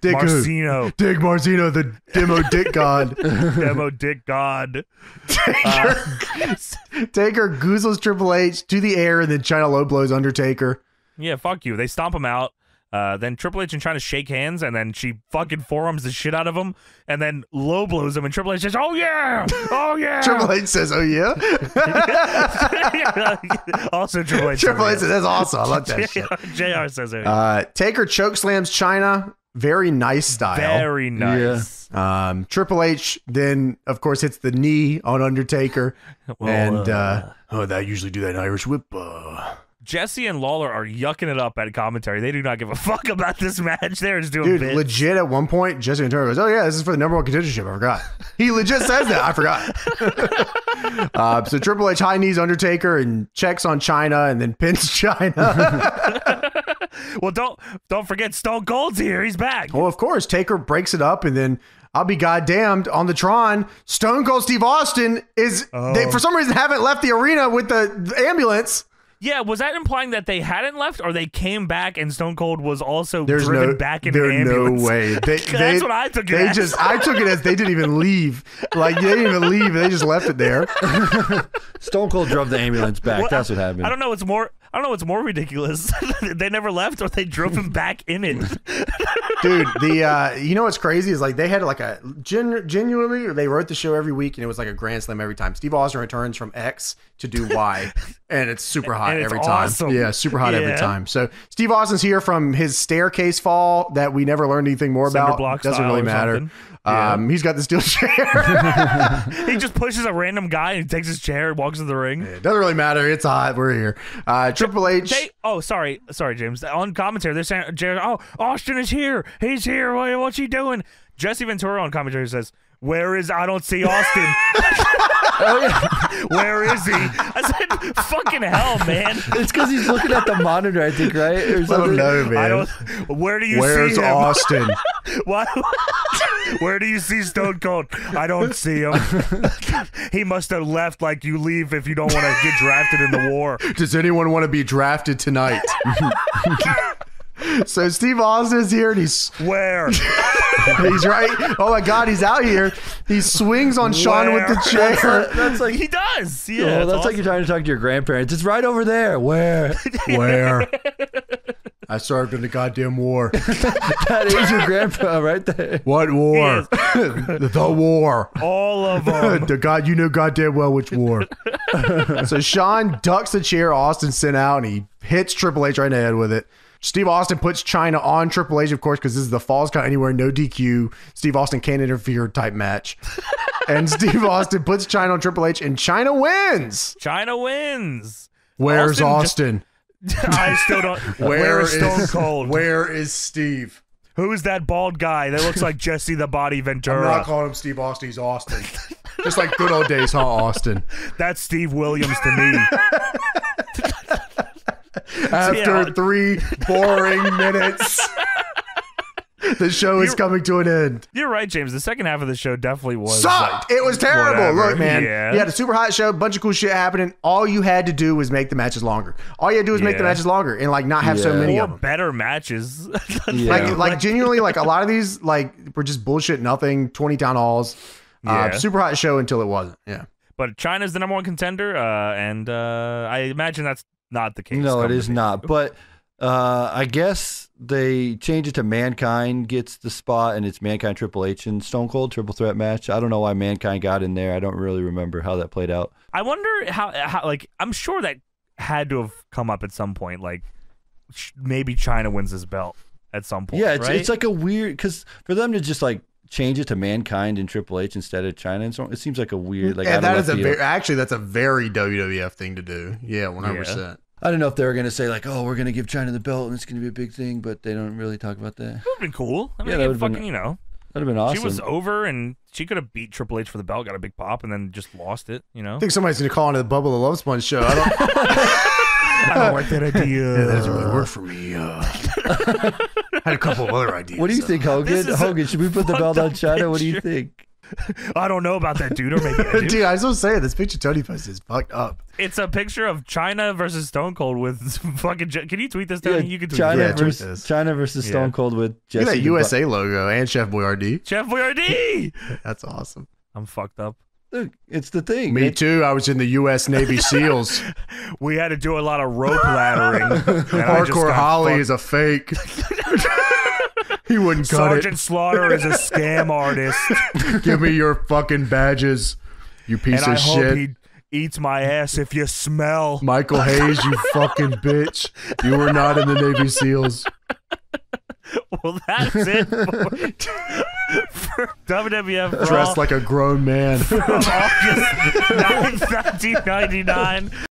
Dick Marcino. Who? Dick Marcino, the demo dick god. Demo dick god. Taker goozles Triple H to the air, and then China low blows Undertaker. Yeah, fuck you. They stomp him out. Then Triple H and China shake hands, and then she fucking forearms the shit out of him, and then low blows him, and Triple H says, oh yeah! Oh yeah! Triple H says, oh yeah? Also Triple H. Triple H says, that's awesome. I love that shit. JR says, oh yeah. Taker chokeslams China. Very nice style. Very nice. Yeah. Triple H then, of course, hits the knee on Undertaker. Well, and I usually do that Irish whip. Jesse and Lawler are yucking it up at commentary. They do not give a fuck about this match. They're just doing bits. Legit, at one point, Jesse Ventura goes, oh yeah, this is for the #1 contendership. I forgot. He legit says that. I forgot. So Triple H high knees Undertaker and checks on China and then pins China. Well, don't forget Stone Cold's here. He's back. Well, of course, Taker breaks it up, and then I'll be goddamned on the Tron. Stone Cold Steve Austin is, they for some reason haven't left the arena with the ambulance. Yeah, was that implying that they hadn't left, or they came back and Stone Cold was also driven back in an ambulance? There's no way. That's what I took it as. I took it as they didn't even leave. Like, they didn't even leave. They just left it there. Stone Cold drove the ambulance back. Well, that's what happened. I don't know what's more. I don't know what's more ridiculous. They never left, or they drove him back in it. Dude, the you know what's crazy is, like, they had like a genuinely, they wrote the show every week, and it was like a grand slam every time. Steve Austin returns from X to do Y, and it's super hot every time. Awesome. Yeah, super hot every time. So Steve Austin's here from his staircase fall that we never learned anything more about. Doesn't really matter. Yeah. He's got the steel chair. He just pushes a random guy and takes his chair and walks in the ring. It doesn't really matter. It's hot. We're here. Triple H. Sorry, James. On commentary, they're saying, "Oh, Austin is here. He's here. What's he doing?" Jesse Ventura on commentary says, "Where is? I don't see Austin." Where is he? I said, fucking hell, man. It's because he's looking at the monitor, I think, right? Or something. I don't know, man. Where do you see him? Where's Austin? What? Where do you see Stone Cold? I don't see him. He must have left, like you leave if you don't want to get drafted in the war. Does anyone want to be drafted tonight? So Steve Austin is here, and he's... Where? He's right. Oh, my God, he's out here. He swings on Sean with the chair. That's like, he does. Yeah, well, that's awesome. Like you're trying to talk to your grandparents. It's right over there. Where? Where? I served in the goddamn war. That is your grandpa right there. What war? The war. All of them. You know goddamn well which war. So Sean ducks the chair Austin sent out, and he hits Triple H right in the head with it. Steve Austin puts China on Triple H, of course, because this is the Falls Count Anywhere, no DQ, Steve Austin can't interfere type match. And Steve Austin puts China on Triple H, and China wins. China wins. Where's Austin? I still don't. Where is Stone Cold? Where is Steve? Who is that bald guy that looks like Jesse the Body Ventura? I'm not calling him Steve Austin. He's Austin. Just like good old days, huh, Austin? That's Steve Williams to me. After 3 boring minutes, the show is coming to an end. You're right, James. The second half of the show definitely was sucked. Like, it was terrible. Whatever. Look, man, you had a super hot show, bunch of cool shit happening. All you had to do was make the matches longer. All you had to do was make the matches longer and like not have so many of them. Better matches. Like genuinely, like a lot of these like were just bullshit. Nothing. 20 town halls. Super hot show until it wasn't. Yeah. But China's the #1 contender, and I imagine that's not the case. No, it is not. But I guess they change it to Mankind gets the spot, and it's Mankind, Triple H, and Stone Cold triple threat match. I don't know why Mankind got in there. I don't really remember how that played out. I wonder how like, I'm sure that had to have come up at some point. Like maybe China wins this belt at some point. Yeah, it's like a weird, because for them to just like change it to Mankind and Triple H instead of China, and so it seems like a weird, like, and that is actually that's a very WWF thing to do. Yeah, 100%. I don't know if they were gonna say like, oh, we're gonna give China the belt and it's gonna be a big thing, but they don't really talk about that. It would've been cool. I mean, that fucking been, you know, that'd have been awesome. She was over, and she could have beat Triple H for the belt, got a big pop, and then just lost it. You know, I think somebody's gonna call into the Bubble of Love Sponge show. I don't like that idea. Yeah, that doesn't really work for me. Had a couple of other ideas. What do you think, Hogan? Hogan, should we put the belt on China? Picture. What do you think? I don't know about that, dude. Or maybe I do. Dude, I was gonna say, this picture Tony posted is fucked up. It's a picture of China versus Stone Cold with fucking. Can you tweet this, Tony? Yeah, you can tweet this. China versus Stone Cold with Jesse. Look at that USA logo and Chef Boyardee. Chef Boyardee. That's awesome. I'm fucked up. Look, it's the thing. Me too. I was in the U.S. Navy SEALs. We had to do a lot of rope laddering. Hardcore Holly is a fake. He wouldn't cut it. Sergeant Slaughter is a scam artist. Give me your fucking badges, you piece of shit. Hope he eats my ass if you smell. Michael Hayes, you fucking bitch. You were not in the Navy SEALs. Well, that's it for WWF Raw. Dressed like a grown man. From August 9th, 1999.